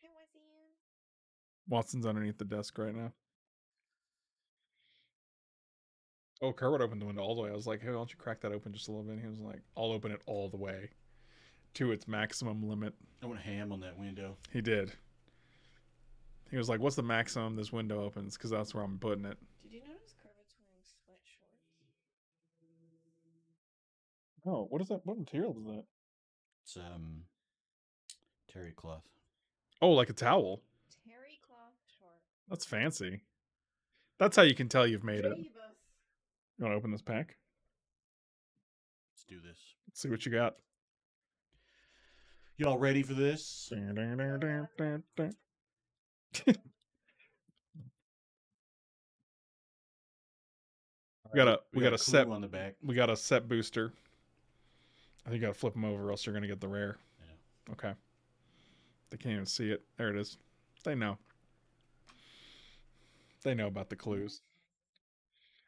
Hi, Watson. Watson's underneath the desk right now. Oh, Kerwood opened the window all the way. I was like, hey, why don't you crack that open just a little bit? And he was like, I'll open it all the way. To its maximum limit. I went ham on that window. He did. He was like, what's the maximum this window opens? Because that's where I'm putting it. Did you notice Kermit's wearing sweatshorts? Oh, what is that? What material is that? It's um, terry cloth. Oh, like a towel. Terry cloth short. That's fancy. That's how you can tell you've made it. You want to open this pack? Let's do this. Let's see what you got. Y'all ready for this? Dun, dun, dun, dun, dun, dun. we got a we, we got, got a set on the back. We got a set booster. I think you gotta flip them over, or else you're gonna get the rare. Yeah. Okay. They can't even see it. There it is. They know. They know about the clues.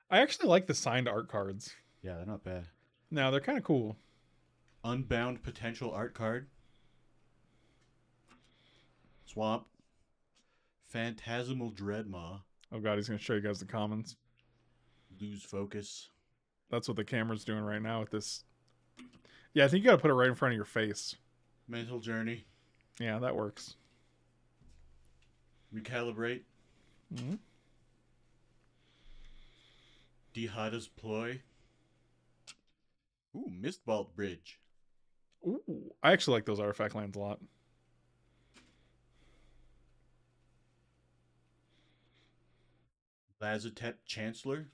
I actually like the signed art cards. Yeah, they're not bad. No, they're kind of cool. Unbound potential art card. Swamp. Phantasmal Dreadmaw. Oh god, he's gonna show you guys the commons. Lose focus. That's what the camera's doing right now with this. Yeah, I think you gotta put it right in front of your face. Mental journey. Yeah, that works. Recalibrate. Mm-hmm. Dehada's Ploy. Ooh, Mistvault Bridge. Ooh, I actually like those artifact lands a lot. Lazatep Chancellor.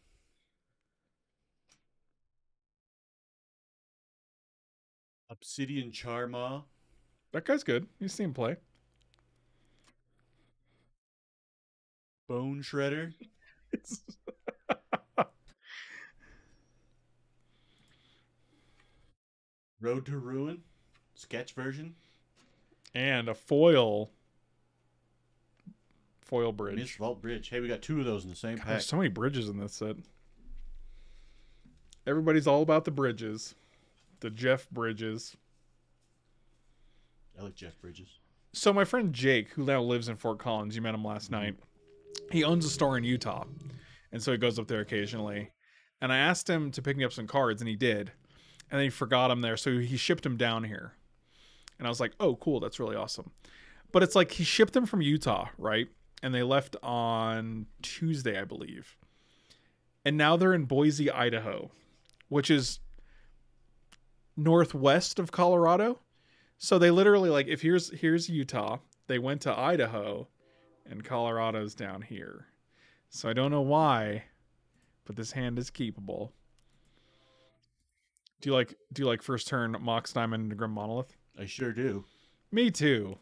Obsidian Charmaw. That guy's good. He's seen him play. Bone Shredder. Road to Ruin. Sketch version. And a foil. Foil bridge. Mistvault Bridge. Hey, we got two of those in the same God, pack. There's so many bridges in this set. Everybody's all about the bridges. The Jeff Bridges. I like Jeff Bridges. So my friend Jake, who now lives in Fort Collins, you met him last night. He owns a store in Utah. And so he goes up there occasionally. And I asked him to pick me up some cards, and he did. And then he forgot them there, so he shipped them down here. And I was like, oh, cool, that's really awesome. But it's like he shipped them from Utah, right? And they left on Tuesday, I believe. And now they're in Boise, Idaho, which is northwest of Colorado. So they literally, like, if here's here's Utah, they went to Idaho, and Colorado's down here. So I don't know why, but this hand is keepable. Do you like do you like first turn Mox Diamond into Grim Monolith? I sure do. Me too.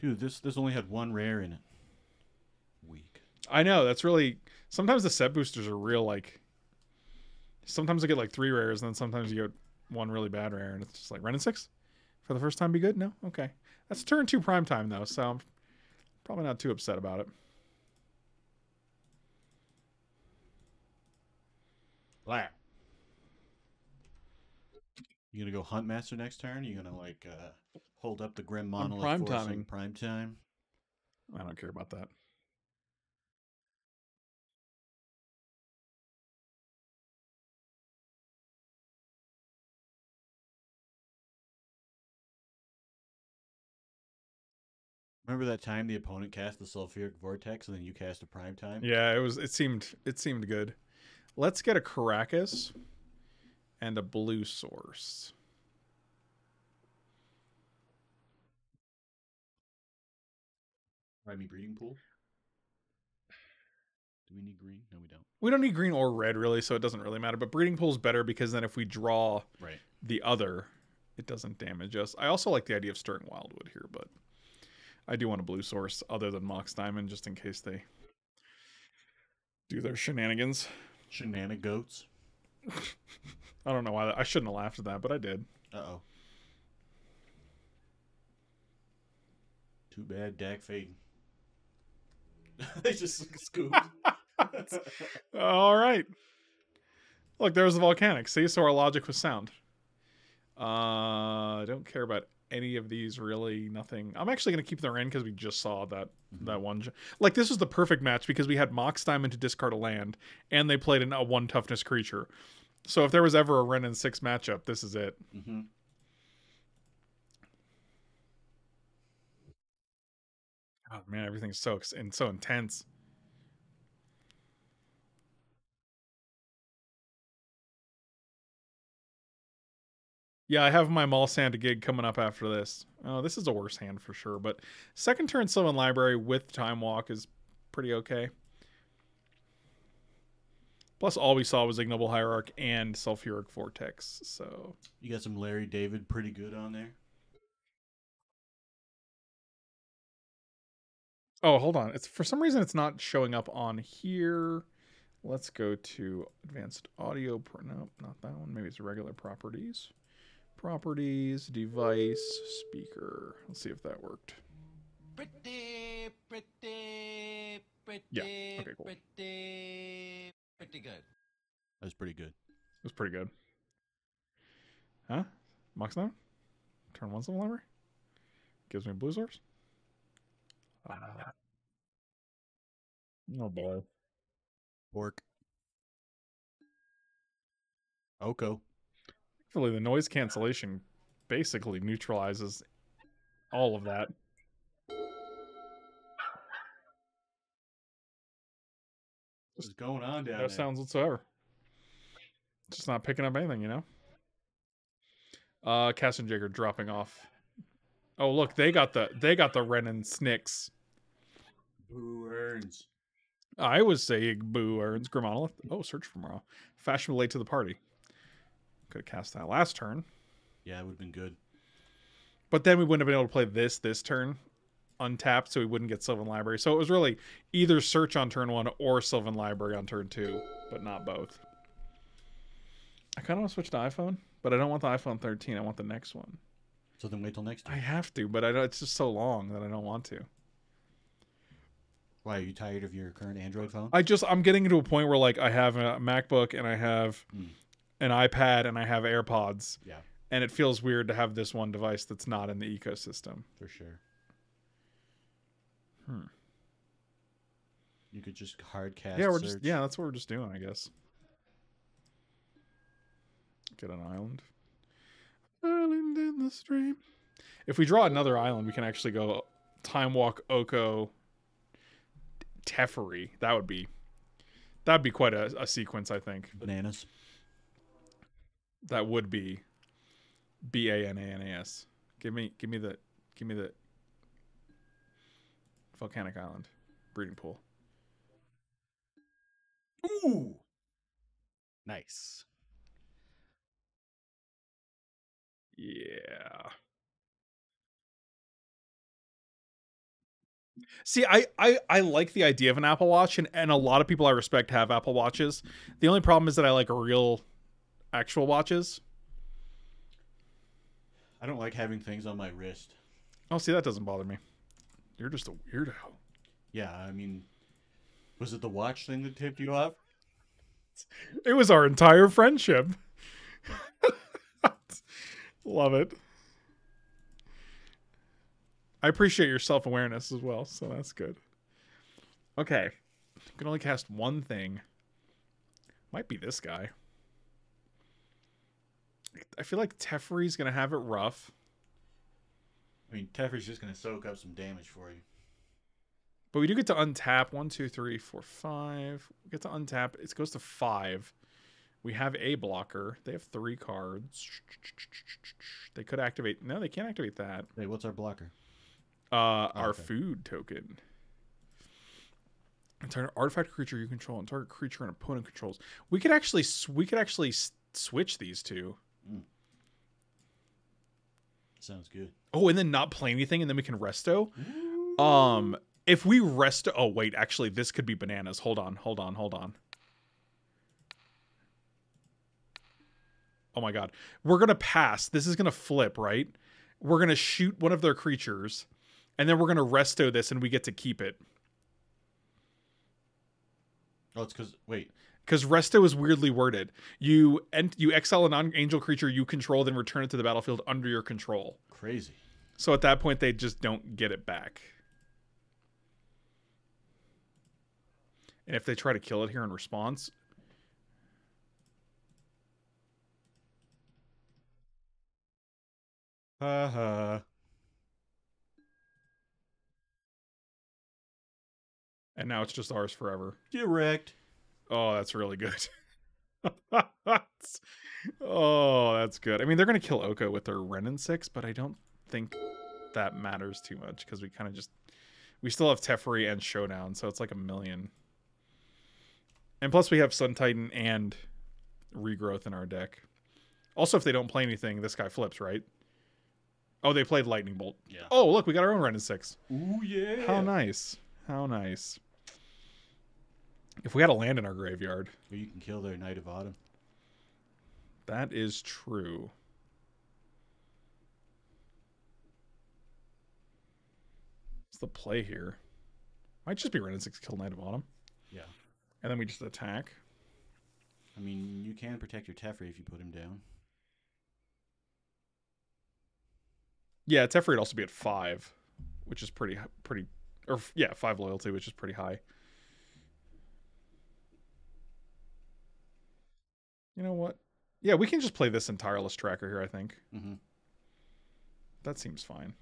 Dude, this this only had one rare in it. Weak. I know, that's really sometimes the set boosters are real, like sometimes I get like three rares and then sometimes you get one really bad rare and it's just like Ren and Six? For the first time be good? No? Okay. That's turn two prime time though, so I'm probably not too upset about it. Black. You gonna go Hunt Master next turn? You gonna like uh, hold up the Grim Monolith prime for timing. Some prime time? I don't care about that. Remember that time the opponent cast the Sulfuric Vortex and then you cast a prime time? Yeah, it was. It seemed. It seemed good. Let's get a Caracas. And a blue source. Rhyme breeding pool. Do we need green? No, we don't. We don't need green or red, really, so it doesn't really matter. But breeding pool is better because then if we draw right. the other, it doesn't damage us. I also like the idea of stirring wildwood here, but I do want a blue source other than Mox Diamond just in case they do their shenanigans. Shenanigans. I don't know why. I shouldn't have laughed at that, but I did. Uh-oh. Too bad, Dak Fade. They just scooped. All right. Look, there's the volcanic. See, so our logic was sound. Uh, I don't care about any of these, really. Nothing. I'm actually going to keep them in because we just saw that, mm-hmm. that one. Like, this was the perfect match because we had Mox Diamond to discard a land, and they played an, a one-toughness creature. So if there was ever a Ren and Six matchup, this is it. Mm-hmm. Oh man, everything's so ex- and so intense. Yeah, I have my Mall Santa gig coming up after this. Oh, this is a worse hand for sure, but second turn Summon Library with Time Walk is pretty okay. Plus, all we saw was Ignoble Hierarch and Sulfuric Vortex, so... You got some Larry David pretty good on there? Oh, hold on. It's for some reason, it's not showing up on here. Let's go to Advanced Audio. No, not that one. Maybe it's Regular Properties. Properties, device, speaker. Let's see if that worked. Pretty, pretty, pretty, yeah. Okay, cool. pretty, pretty good. That was pretty good. It was pretty good. Huh? Mox down? Turn one Summon Library? Gives me a blue source? Uh, oh boy. Pork. Oko. Thankfully, the noise cancellation basically neutralizes all of that. What's going on down there? No sounds whatsoever. Just not picking up anything, you know? Uh, Kastenjager dropping off. Oh look, they got the they got the Renan Snicks. Boo Earns. I was saying Boo Earns. Grimonolith. Oh, search for Morrow. Fashionable late to the party. Could have cast that last turn. Yeah, it would have been good. But then we wouldn't have been able to play this this turn untapped, so we wouldn't get Sylvan Library. So it was really either search on turn one or Sylvan Library on turn two, but not both. I kind of want to switch to iPhone, but I don't want the iPhone thirteen. I want the next one. So then wait till next time. I have to, but I don't, it's just so long that I don't want to. Why, are you tired of your current Android phone? I just, I'm getting to a point where like I have a MacBook and I have mm. an iPad and I have AirPods. Yeah. And it feels weird to have this one device that's not in the ecosystem. For sure. Hmm. You could just hard cast. Yeah, we're search. just yeah, that's what we're just doing, I guess. Get an island. Island in the stream. If we draw another island, we can actually go Time Walk, Oko, Teferi. That would be that'd be quite a, a sequence, I think. Bananas. That would be B A N A N A S. Give me give me the give me the Volcanic Island. Breeding pool. Ooh. Nice. Yeah. See, I, I, I like the idea of an Apple Watch, and, and a lot of people I respect have Apple Watches. The only problem is that I like real, actual watches. I don't like having things on my wrist. Oh, see, that doesn't bother me. You're just a weirdo. Yeah, I mean, was it the watch thing that tipped you off? It was our entire friendship. Love it. I appreciate your self-awareness as well, so that's good. Okay. You can only cast one thing. Might be this guy. I feel like Teferi's going to have it rough. I mean, Teferi's just going to soak up some damage for you. But we do get to untap. One, two, three, four, five. We get to untap. It goes to five. We have a blocker. They have three cards. They could activate. No, they can't activate that. Wait, what's our blocker? Uh, oh, our okay. food token. Turn artifact creature you control and target creature an opponent controls. We could actually we could actually switch these two. Mm. Sounds good. Oh, and then not play anything, and then we can resto. Ooh. Um, if we resto. Oh wait, actually, this could be bananas. Hold on, hold on, hold on. Oh my god. We're going to pass. This is going to flip, right? We're going to shoot one of their creatures, and then we're going to resto this, and we get to keep it. Oh, it's because... Wait. Because resto is weirdly worded. You and you exile a non-angel creature you control, then return it to the battlefield under your control. Crazy. So at that point, they just don't get it back. And if they try to kill it here in response... Uh-huh. And now it's just ours forever. Get wrecked. Oh, that's really good. Oh, that's good. I mean, they're going to kill Oko with their Renin six, but I don't think that matters too much because we kind of just... We still have Teferi and Showdown, so it's like a million. And plus we have Sun Titan and Regrowth in our deck. Also, if they don't play anything, this guy flips, right? Oh, they played Lightning Bolt. Yeah. Oh, look, we got our own Renin six. Ooh, yeah. How nice. How nice. If we had a land in our graveyard. Well, you can kill their Knight of Autumn. That is true. What's the play here? Might just be Renin six kill Knight of Autumn. Yeah. And then we just attack. I mean, you can protect your Teferi if you put him down. Yeah, Teferi would also be at five, which is pretty, pretty, or yeah, five loyalty, which is pretty high. You know what? Yeah, we can just play this Tireless Tracker here, I think. Mm-hmm. That seems fine.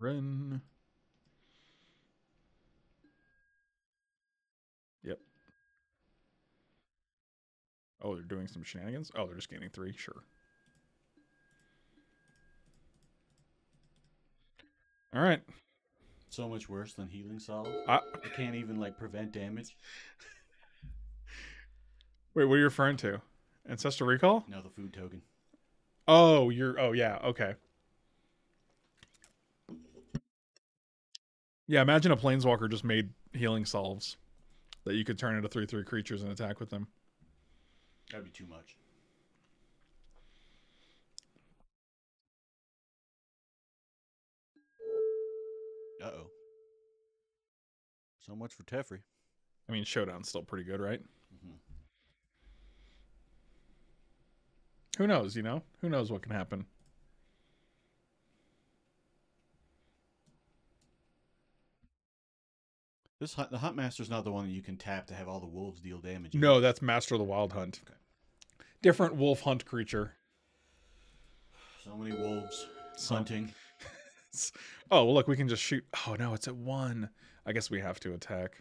Ren. Yep. Oh, they're doing some shenanigans? Oh, they're just gaining three? Sure. All right. So much worse than Healing Solid. I, I can't even, like, prevent damage. Wait, what are you referring to? Ancestral Recall? No, the food token. Oh, you're... Oh, yeah. Okay. Yeah, imagine a Planeswalker just made healing solves that you could turn into three three creatures and attack with them. That'd be too much. Uh-oh. So much for Teferi. I mean, Showdown's still pretty good, right? Mm-hmm. Who knows, you know? Who knows what can happen? This hunt, the Hunt Master's not the one that you can tap to have all the wolves deal damage. No, that's Master of the Wild Hunt. Okay. Different wolf hunt creature. So many wolves so, hunting. Oh, well, look, we can just shoot. Oh, no, it's at one. I guess we have to attack.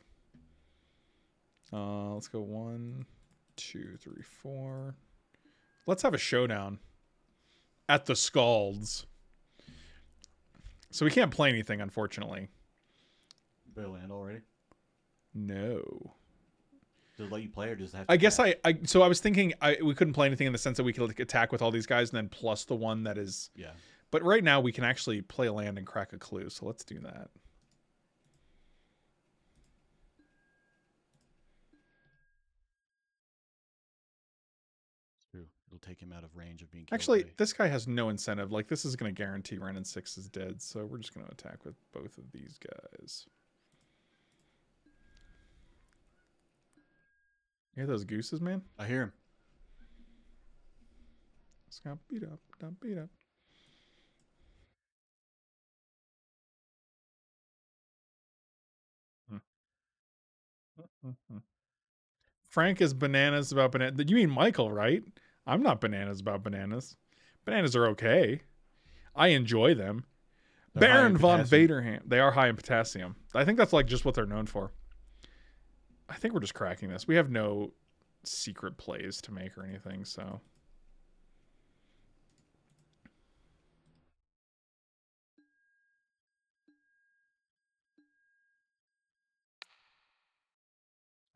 Uh, let's go one, two, three, four. Let's have a showdown at the Scalds. So we can't play anything, unfortunately. Better land already. No. Does it let you play, or does it have to I attack? guess I, I. So I was thinking I we couldn't play anything in the sense that we could like, attack with all these guys and then plus the one that is. Yeah. But right now we can actually play a land and crack a clue. So let's do that. True. It'll take him out of range of being killed. Actually, away. This guy has no incentive. Like this is going to guarantee Renin six is dead. So we're just going to attack with both of these guys. You hear those gooses, man? I hear him. It's got beat up, got beat up. Hmm. Mm-hmm. Frank is bananas about bananas. You mean Michael, right? I'm not bananas about bananas. Bananas are okay. I enjoy them. They're Baron von Vaderham. They are high in potassium. I think that's like just what they're known for. I think we're just cracking this. We have no secret plays to make or anything, so.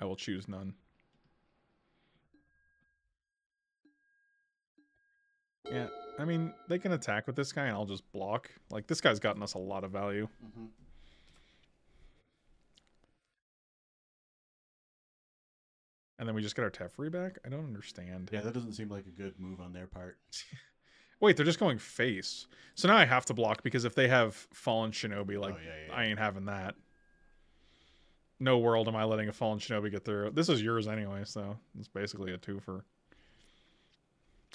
I will choose none. Yeah, I mean, they can attack with this guy and I'll just block. Like, this guy's gotten us a lot of value. Mm-hmm. And then we just get our Teferi back? I don't understand. Yeah, that doesn't seem like a good move on their part. Wait, they're just going face. So now I have to block because if they have Fallen Shinobi, like, oh, yeah, yeah, yeah. I ain't having that. No world am I letting a Fallen Shinobi get through. This is yours anyway, so it's basically a twofer.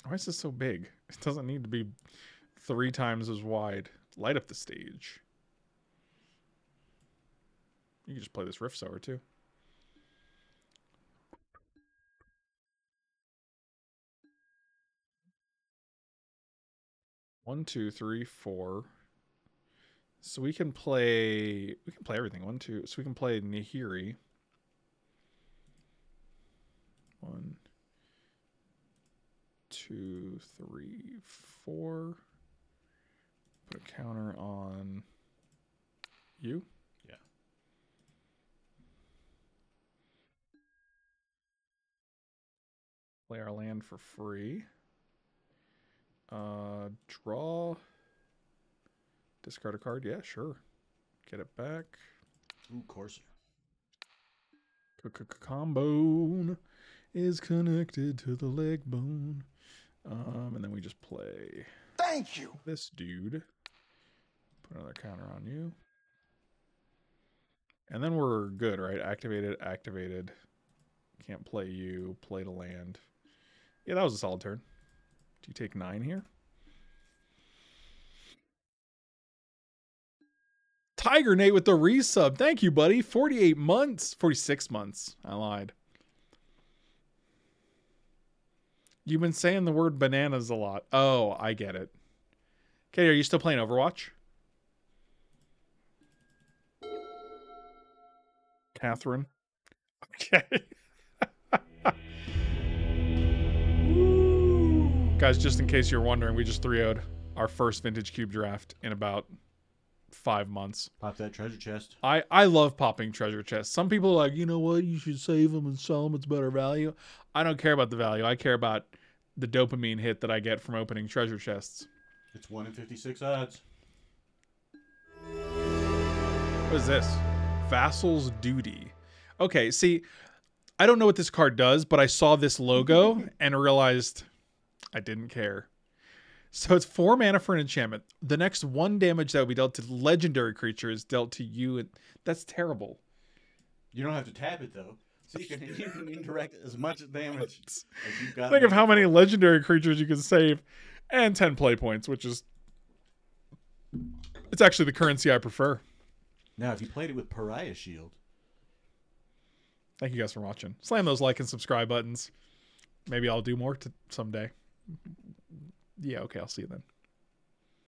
Why is this so big? It doesn't need to be three times as wide. Light up the stage. You can just play this Rift Sower, too. One, two, three, four. So we can play, we can play everything. One, two, so we can play Nihiri. One, two, three, four. Put a counter on you. Yeah. Play our land for free. Uh, draw. Discard a card. Yeah, sure. Get it back. Ooh, Corsair. Combone is connected to the leg bone. Um, and then we just play. Thank you. This dude. Put another counter on you. And then we're good, right? Activated, activated. Can't play you. Play to land. Yeah, that was a solid turn. Do you take nine here? Tiger Nate with the resub. Thank you, buddy. forty-eight months. forty-six months. I lied. You've been saying the word bananas a lot. Oh, I get it. Katie, are you still playing Overwatch? Catherine. Okay. Guys, just in case you're wondering, we just three oh'd our first Vintage Cube draft in about five months. Pop that treasure chest. I, I love popping treasure chests. Some people are like, you know what? You should save them and sell them. It's better value. I don't care about the value. I care about the dopamine hit that I get from opening treasure chests. It's one in fifty-six odds. What is this? Vassal's Duty. Okay, see, I don't know what this card does, but I saw this logo and realized... I didn't care. So it's four mana for an enchantment. The next one damage that will be dealt to legendary creature is dealt to you. And that's terrible. You don't have to tap it, though. So you can, you can indirect as much damage as you've got. Think of how many legendary creatures you can save. And ten play points, which is... It's actually the currency I prefer. Now, if you played it with Pariah Shield... Thank you guys for watching. Slam those like and subscribe buttons. Maybe I'll do more to someday. Yeah, okay, I'll see you then.